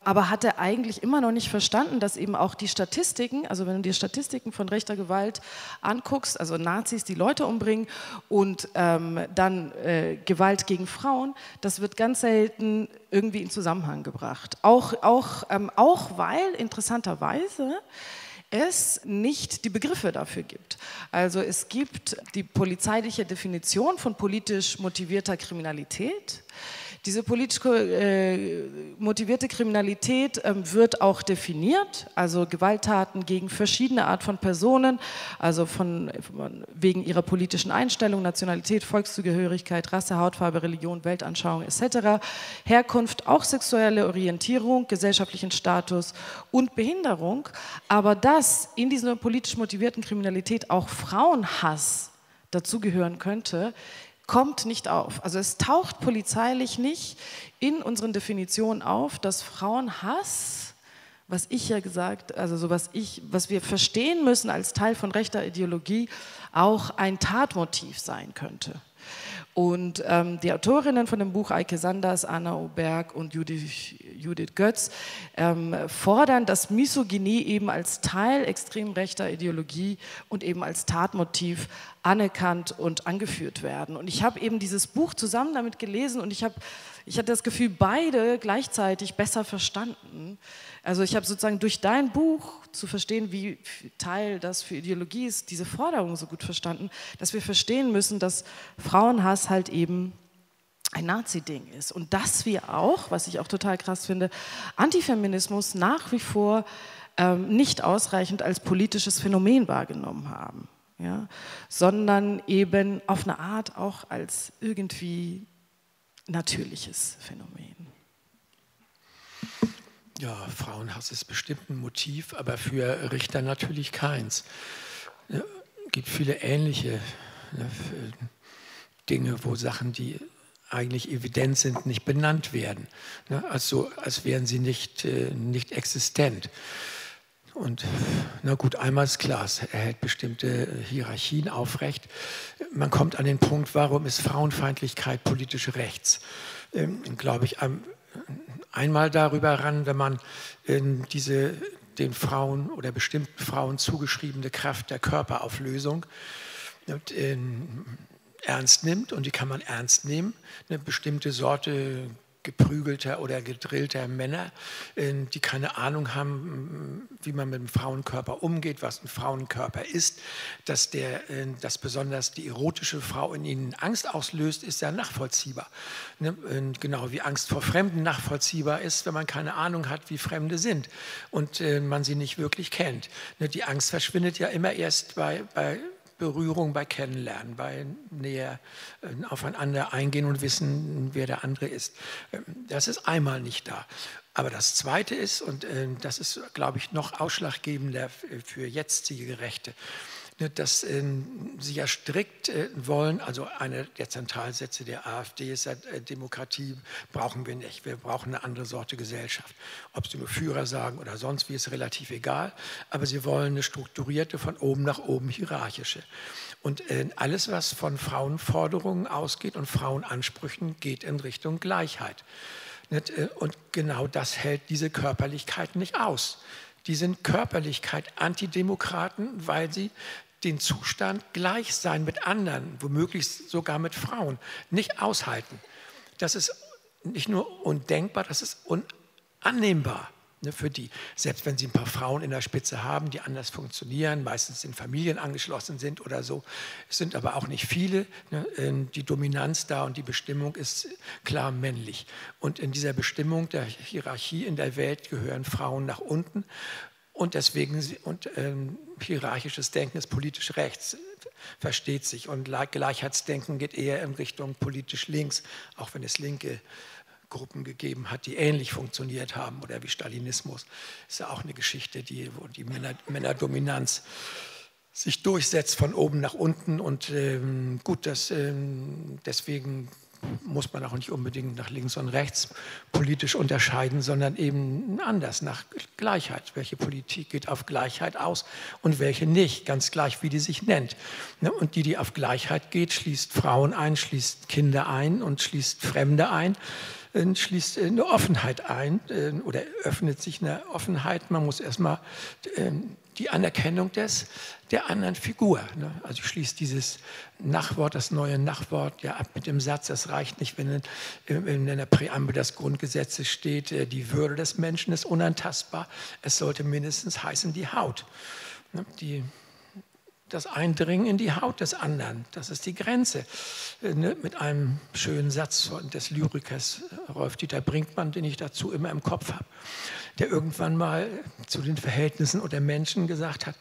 Aber hat er eigentlich immer noch nicht verstanden, dass eben auch die Statistiken, also wenn du dir Statistiken von rechter Gewalt anguckst, also Nazis, die Leute umbringen und ähm, dann äh, Gewalt gegen Frauen, das wird ganz selten irgendwie in Zusammenhang gebracht. Auch, auch, ähm, auch weil interessanterweise es nicht die Begriffe dafür gibt. Also es gibt die polizeiliche Definition von politisch motivierter Kriminalität. Diese politisch äh, motivierte Kriminalität äh, wird auch definiert, also Gewalttaten gegen verschiedene Art von Personen, also von, von, wegen ihrer politischen Einstellung, Nationalität, Volkszugehörigkeit, Rasse, Hautfarbe, Religion, Weltanschauung et cetera, Herkunft, auch sexuelle Orientierung, gesellschaftlichen Status und Behinderung. Aber dass in dieser politisch motivierten Kriminalität auch Frauenhass dazugehören könnte, kommt nicht auf. Also es taucht polizeilich nicht in unseren Definitionen auf, dass Frauenhass, was ich ja gesagt, also so was ich, was wir verstehen müssen als Teil von rechter Ideologie, auch ein Tatmotiv sein könnte. Und ähm, die Autorinnen von dem Buch, Eike Sanders, Anna Oberg und Judith, Judith Götz, ähm, fordern, dass Misogynie eben als Teil extrem rechter Ideologie und eben als Tatmotiv anerkannt und angeführt werden. Und ich habe eben dieses Buch zusammen damit gelesen und ich, hab, ich hatte das Gefühl, beide gleichzeitig besser verstanden. Also ich habe sozusagen durch dein Buch zu verstehen, wie Teil das für Ideologie ist, diese Forderung so gut verstanden, dass wir verstehen müssen, dass Frauenhass halt eben ein Nazi-Ding ist. Und dass wir auch, was ich auch total krass finde, Antifeminismus nach wie vor ähm, nicht ausreichend als politisches Phänomen wahrgenommen haben, ja? Sondern eben auf eine Art auch als irgendwie natürliches Phänomen. Ja, Frauenhass ist bestimmt ein Motiv, aber für Richter natürlich keins. Es gibt viele ähnliche Dinge, wo Sachen, die eigentlich evident sind, nicht benannt werden. Also, als wären sie nicht, nicht existent. Und na gut, einmal ist klar, es hält bestimmte Hierarchien aufrecht. Man kommt an den Punkt, warum ist Frauenfeindlichkeit politisch rechts? Glaube ich, am einmal darüber ran, wenn man in diese den Frauen oder bestimmten Frauen zugeschriebene Kraft der Körperauflösung ernst nimmt, und die kann man ernst nehmen, eine bestimmte Sorte geprügelter oder gedrillter Männer, die keine Ahnung haben, wie man mit dem Frauenkörper umgeht, was ein Frauenkörper ist, dass, der, dass besonders die erotische Frau in ihnen Angst auslöst, ist ja nachvollziehbar. Genau wie Angst vor Fremden nachvollziehbar ist, wenn man keine Ahnung hat, wie Fremde sind und man sie nicht wirklich kennt. Die Angst verschwindet ja immer erst bei, bei Berührung, bei Kennenlernen, bei näher äh, aufeinander eingehen und wissen, wer der andere ist. Ähm, das ist einmal nicht da. Aber das Zweite ist, und äh, das ist, glaube ich, noch ausschlaggebender für jetzige Rechte, ne, dass äh, sie ja strikt äh, wollen, also einer der Zentralsätze der AfD ist ja, äh, Demokratie brauchen wir nicht, wir brauchen eine andere Sorte Gesellschaft. Ob sie nur Führer sagen oder sonst wie, ist relativ egal, aber sie wollen eine strukturierte, von oben nach oben hierarchische. Und äh, alles, was von Frauenforderungen ausgeht und Frauenansprüchen, geht in Richtung Gleichheit. Nicht? Und genau das hält diese Körperlichkeit nicht aus. Die sind Körperlichkeit Antidemokraten, weil sie den Zustand Gleichsein mit anderen, womöglich sogar mit Frauen, nicht aushalten. Das ist nicht nur undenkbar, das ist unannehmbar für die. Selbst wenn sie ein paar Frauen in der Spitze haben, die anders funktionieren, meistens in Familien angeschlossen sind oder so, es sind aber auch nicht viele. Die Dominanz da und die Bestimmung ist klar männlich. Und in dieser Bestimmung der Hierarchie in der Welt gehören Frauen nach unten. Und deswegen, und ähm, hierarchisches Denken ist politisch rechts, versteht sich. Und Gleichheitsdenken geht eher in Richtung politisch links, auch wenn es linke Gruppen gegeben hat, die ähnlich funktioniert haben, oder wie Stalinismus. Ist ja auch eine Geschichte, die, wo die Männer, Männerdominanz sich durchsetzt von oben nach unten. Und ähm, gut, das, ähm, deswegen muss man auch nicht unbedingt nach links und rechts politisch unterscheiden, sondern eben anders, nach Gleichheit. Welche Politik geht auf Gleichheit aus und welche nicht, ganz gleich, wie die sich nennt. Und die, die auf Gleichheit geht, schließt Frauen ein, schließt Kinder ein und schließt Fremde ein, schließt eine Offenheit ein oder öffnet sich eine Offenheit. Man muss erstmal die Anerkennung des, der anderen Figur. Ne? Also schließt dieses Nachwort, das neue Nachwort, ja ab mit dem Satz, das reicht nicht, wenn in, in einer Präambel des Grundgesetzes steht, die Würde des Menschen ist unantastbar, es sollte mindestens heißen, die Haut. Ne? Die, das Eindringen in die Haut des anderen, das ist die Grenze. Ne? Mit einem schönen Satz des Lyrikers Rolf-Dieter Brinkmann, den ich dazu immer im Kopf habe, der irgendwann mal zu den Verhältnissen oder Menschen gesagt hat,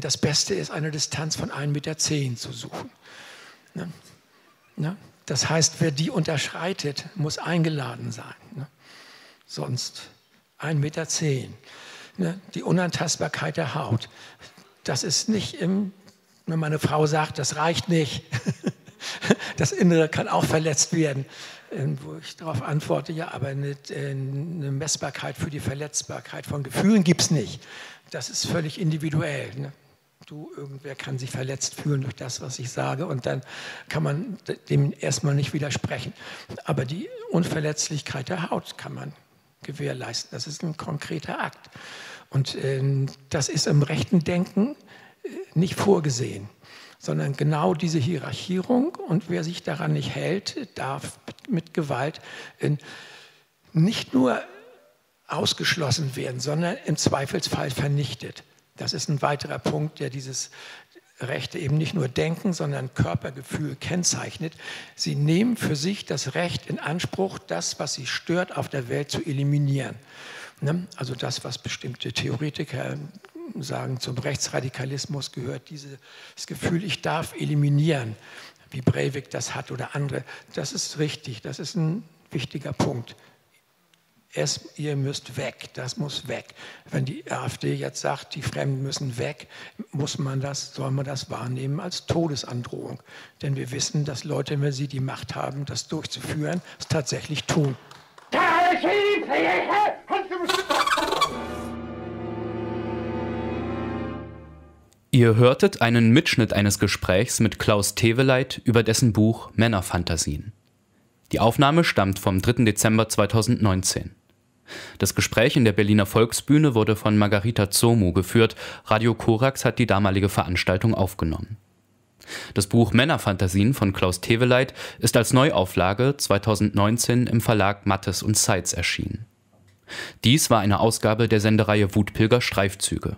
das Beste ist, eine Distanz von einem Meter zehn zu suchen. Das heißt, wer die unterschreitet, muss eingeladen sein. Sonst ein Meter zehn. Die Unantastbarkeit der Haut. Das ist nicht, im, wenn meine Frau sagt, das reicht nicht. Das Innere kann auch verletzt werden. Wo ich darauf antworte, ja, aber eine, eine Messbarkeit für die Verletzbarkeit von Gefühlen gibt es nicht. Das ist völlig individuell. Ne? Du, irgendwer kann sich verletzt fühlen durch das, was ich sage, und dann kann man dem erstmal nicht widersprechen. Aber die Unverletzlichkeit der Haut kann man gewährleisten. Das ist ein konkreter Akt. Und äh, das ist im rechten Denken äh, nicht vorgesehen, sondern genau diese Hierarchierung, und wer sich daran nicht hält, darf mit Gewalt nicht nur ausgeschlossen werden, sondern im Zweifelsfall vernichtet. Das ist ein weiterer Punkt, der dieses Rechte eben nicht nur Denken, sondern Körpergefühl kennzeichnet. Sie nehmen für sich das Recht in Anspruch, das, was sie stört, auf der Welt zu eliminieren. Also das, was bestimmte Theoretiker sagen, zum Rechtsradikalismus gehört dieses Gefühl, ich darf eliminieren, wie Breivik das hat oder andere. Das ist richtig, das ist ein wichtiger Punkt. Es, ihr müsst weg, das muss weg. Wenn die AfD jetzt sagt, die Fremden müssen weg, muss man das, soll man das wahrnehmen als Todesandrohung. Denn wir wissen, dass Leute, wenn sie die Macht haben, das durchzuführen, es tatsächlich tun. Ihr hörtet einen Mitschnitt eines Gesprächs mit Klaus Theweleit über dessen Buch Männerphantasien. Die Aufnahme stammt vom dritten Dezember zweitausendneunzehn. Das Gespräch in der Berliner Volksbühne wurde von Margarita Tsomou geführt. Radio Corax hat die damalige Veranstaltung aufgenommen. Das Buch Männerphantasien von Klaus Theweleit ist als Neuauflage zweitausendneunzehn im Verlag Matthes und Seitz erschienen. Dies war eine Ausgabe der Sendereihe Wutpilger-Streifzüge.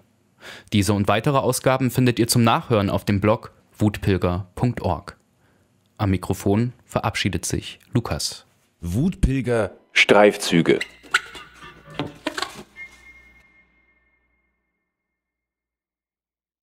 Diese und weitere Ausgaben findet ihr zum Nachhören auf dem Blog wutpilger punkt org. Am Mikrofon verabschiedet sich Lukas. Wutpilger-Streifzüge.